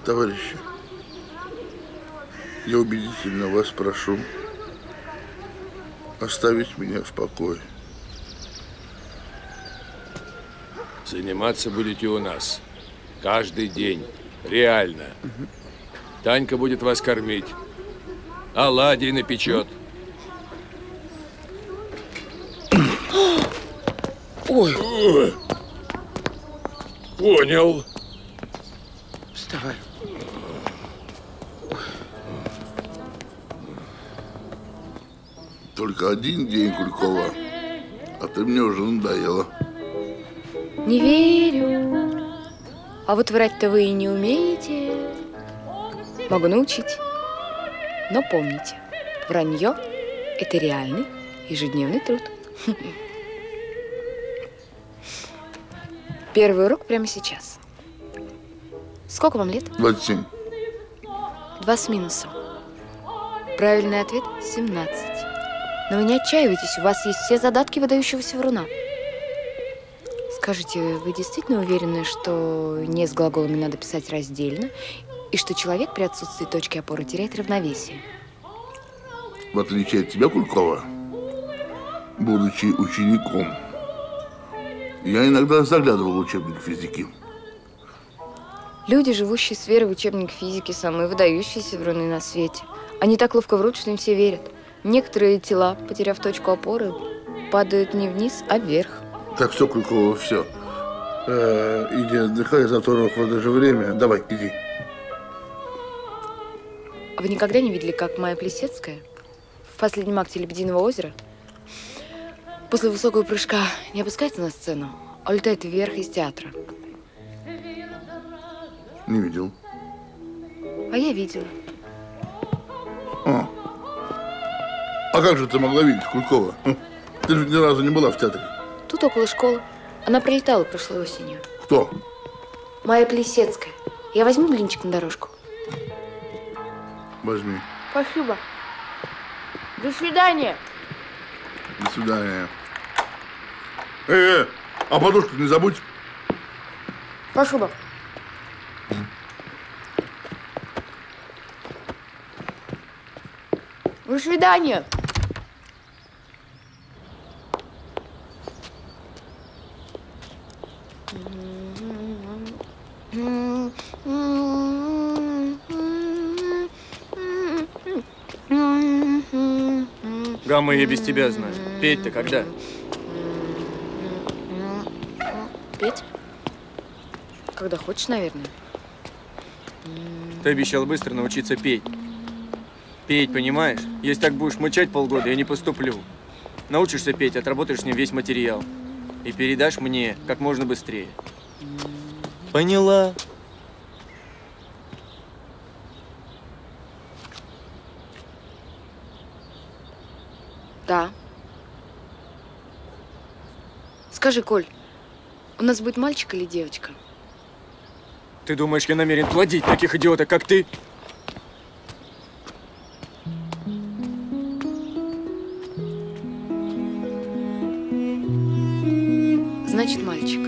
Товарищи, я убедительно вас прошу оставить меня в покое. Заниматься будете у нас. Каждый день. Реально. Танька будет вас кормить. Оладьи напечет. Ой. Ой. Понял. Вставай. Только один день, Кулькова. А ты мне уже надоела. Не верю, а вот врать-то вы и не умеете. Могу научить, но помните, вранье – это реальный ежедневный труд. Первый урок прямо сейчас. Сколько вам лет? 27. 2 с минусом. Правильный ответ – 17. Но вы не отчаивайтесь, у вас есть все задатки выдающегося вруна. Скажите, вы действительно уверены, что «не» с глаголами надо писать раздельно, и что человек при отсутствии точки опоры теряет равновесие? В отличие от тебя, Кулькова, будучи учеником, я иногда заглядывал в учебник физики. Люди, живущие с верой в учебник физики, самые выдающиеся вруны на свете. Они так ловко врут, что им все верят. Некоторые тела, потеряв точку опоры, падают не вниз, а вверх. Так, все, Кулькова, все. Иди отдыхай, завтра урок в это же время. Давай, иди. Вы никогда не видели, как Майя Плисецкая в последнем акте «Лебединого озера» после высокого прыжка не опускается на сцену, а улетает вверх из театра? Не видел. А я видела. А как же ты могла видеть, Кулькова? Ты же ни разу не была в театре. Тут около школы. Она прилетала прошлой осенью. Кто? Майя Плисецкая. Я возьму блинчик на дорожку? Возьми. Спасибо. До свидания. До свидания. А подушку не забудь. Спасибо. До свидания. Гамма, я без тебя знаю. Петь-то когда? Петь? Когда хочешь, наверное. Ты обещал быстро научиться петь. Петь, понимаешь? Если так будешь мычать полгода, я не поступлю. Научишься петь, отработаешь с ним весь материал. И передашь мне как можно быстрее. Поняла. Да. Скажи, Коль, у нас будет мальчик или девочка? Ты думаешь, я намерен плодить таких идиоток, как ты? Значит, мальчик.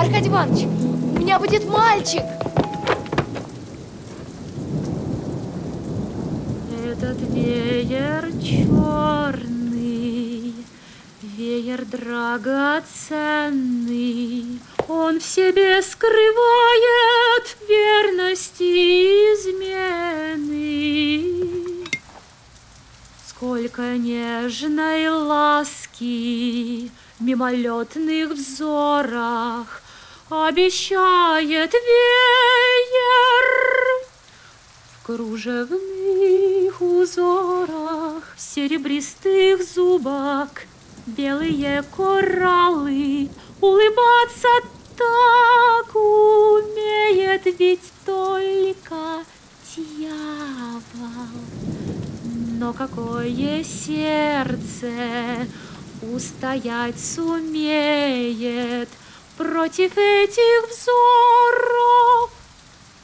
Аркадий Иванович, у меня будет мальчик. Веер черный, веер драгоценный, он в себе скрывает верности измены. Сколько нежной ласки в мимолетных взорах обещает веер в кружевных узорах, в серебристых зубах белые кораллы. Улыбаться так умеет ведь только дьявол. Но какое сердце устоять сумеет против этих взоров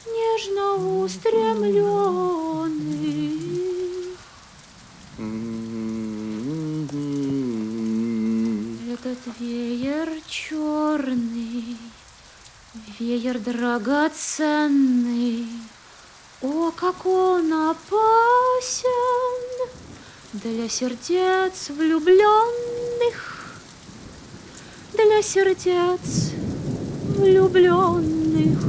нежно устремленных? Этот веер черный, веер драгоценный, о, как он опасен для сердец влюбленных, для сердец влюбленных.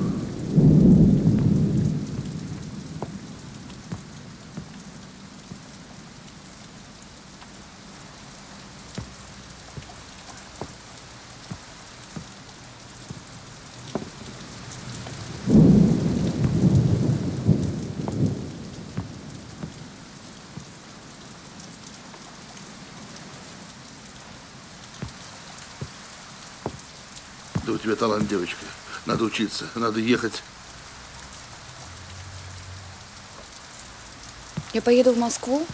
Да у тебя талант, девочка. Надо учиться, надо ехать. Я поеду в Москву,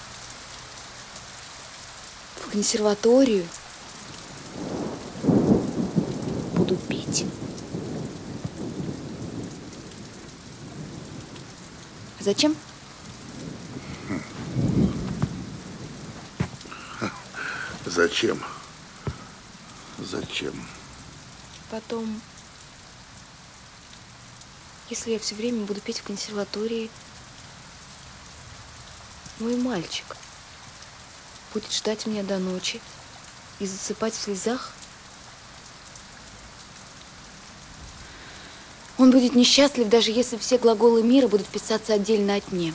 в консерваторию, буду петь. Зачем? Зачем? Зачем? Потом, если я все время буду петь в консерватории, мой мальчик будет ждать меня до ночи и засыпать в слезах. Он будет несчастлив, даже если все глаголы мира будут писаться отдельно от «не».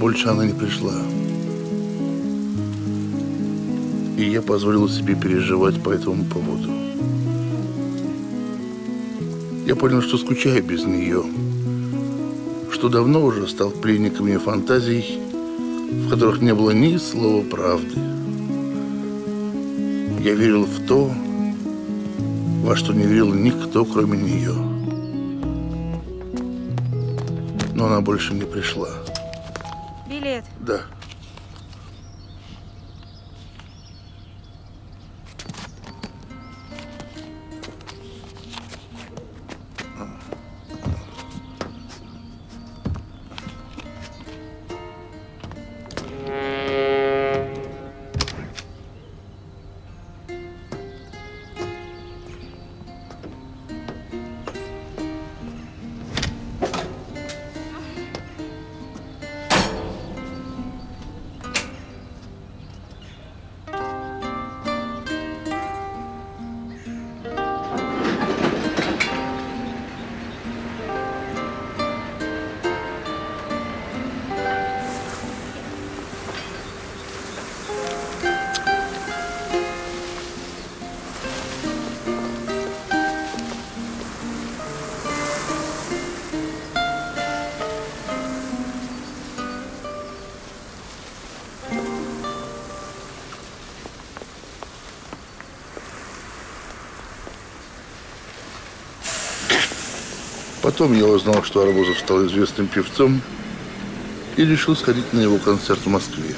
Больше она не пришла. И я позволил себе переживать по этому поводу. Я понял, что скучаю без нее, что давно уже стал пленником ее фантазий, в которых не было ни слова правды. Я верил в то, во что не верил никто, кроме нее. Но она больше не пришла. Билет? Да. Потом я узнал, что Арбузов стал известным певцом и решил сходить на его концерт в Москве.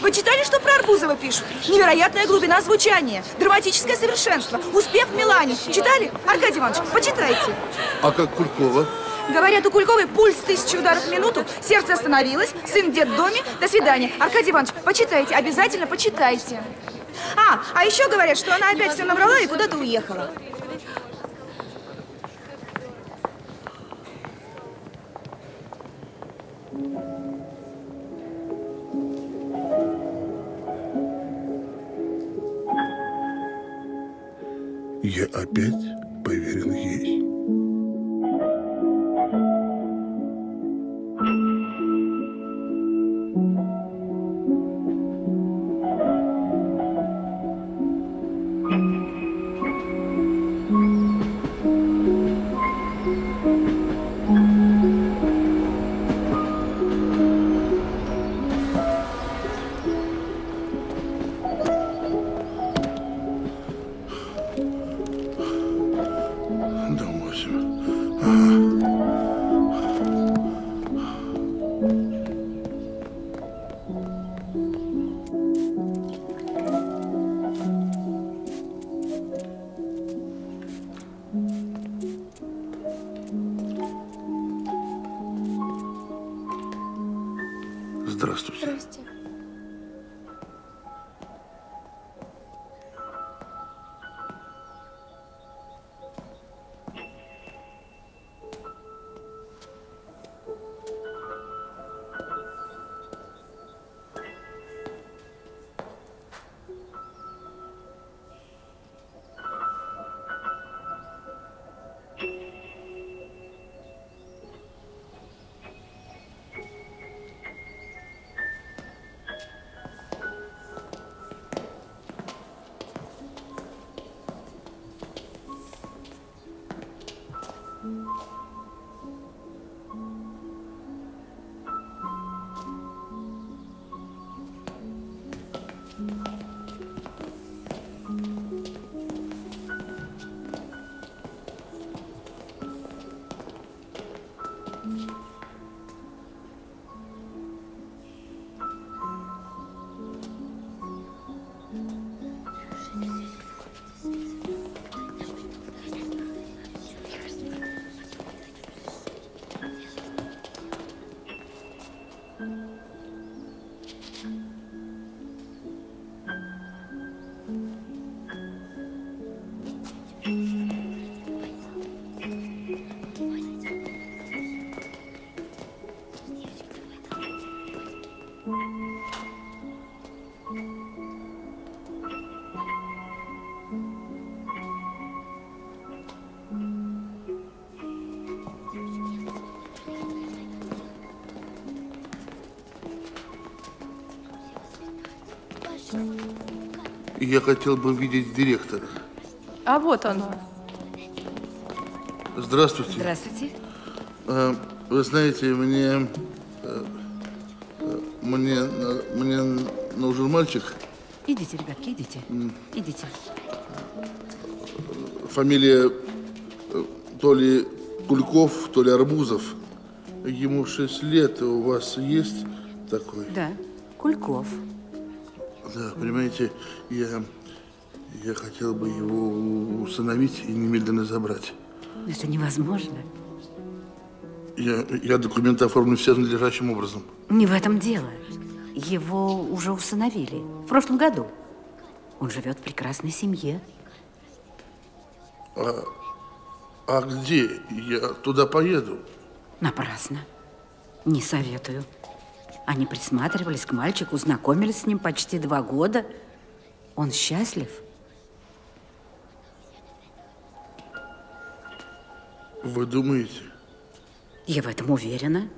Вы читали, что про Арбузова пишут? Невероятная глубина звучания, драматическое совершенство, успех в Милане. Читали? Аркадий Иванович, почитайте. А как Кулькова? Говорят, у Кульковой пульс 1000 ударов в минуту, сердце остановилось, сын где-то в доме. До свидания. Аркадий Иванович, почитайте, обязательно почитайте. А еще говорят, что она опять все набрала и куда-то уехала. Я опять поверил ей. Я хотел бы видеть директора. А вот он. Здравствуйте. Здравствуйте. Вы знаете, мне нужен мальчик. Идите, ребятки, идите. Идите. Фамилия то ли Кульков, то ли Арбузов. Ему 6 лет. У вас есть такой? Да, Кульков. Да, понимаете, я хотел бы его усыновить и немедленно забрать. Но это невозможно. Я документы оформлю все надлежащим образом. Не в этом дело. Его уже усыновили в прошлом году. Он живет в прекрасной семье. А где? Я туда поеду. Напрасно. Не советую. Они присматривались к мальчику, знакомились с ним почти 2 года. Он счастлив. Вы думаете? Я в этом уверена.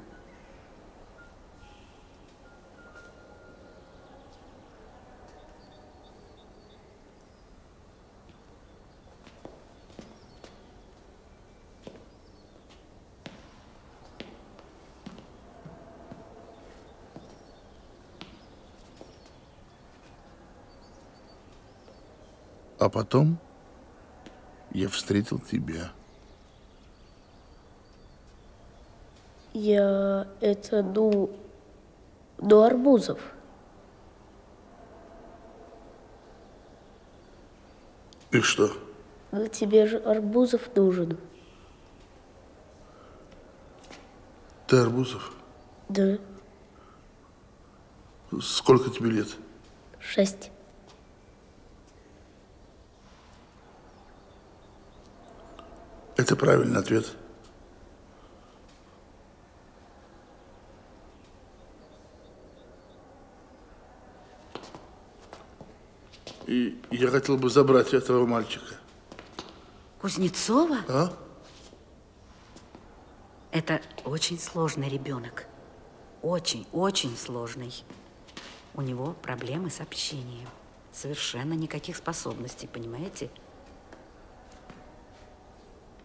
А потом я встретил тебя. Я это, до Арбузов. И что? Ну, тебе же Арбузов нужен. Ты Арбузов? Да. Сколько тебе лет? 6. Это правильный ответ. И я хотел бы забрать этого мальчика. Кузнецова? Да. Это очень сложный ребенок. Очень сложный. У него проблемы с общением. Совершенно никаких способностей, понимаете?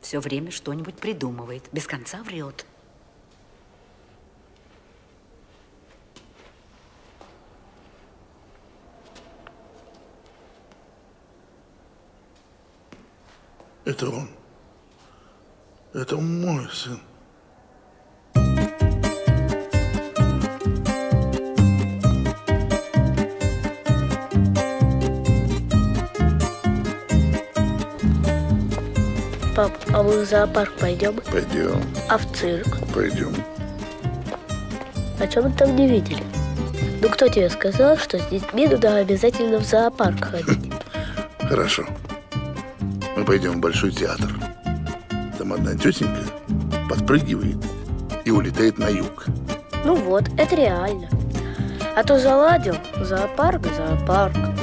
Все время что-нибудь придумывает, без конца врет. Это он. Это мой сын. Пап, а мы в зоопарк пойдем? Пойдем. А в цирк? Пойдем. А что мы там не видели? Ну, кто тебе сказал, что с детьми надо обязательно в зоопарк ходить? Хорошо. Мы пойдем в Большой театр. Там одна тетенька подпрыгивает и улетает на юг. Ну вот, это реально. А то заладил зоопарк и зоопарк.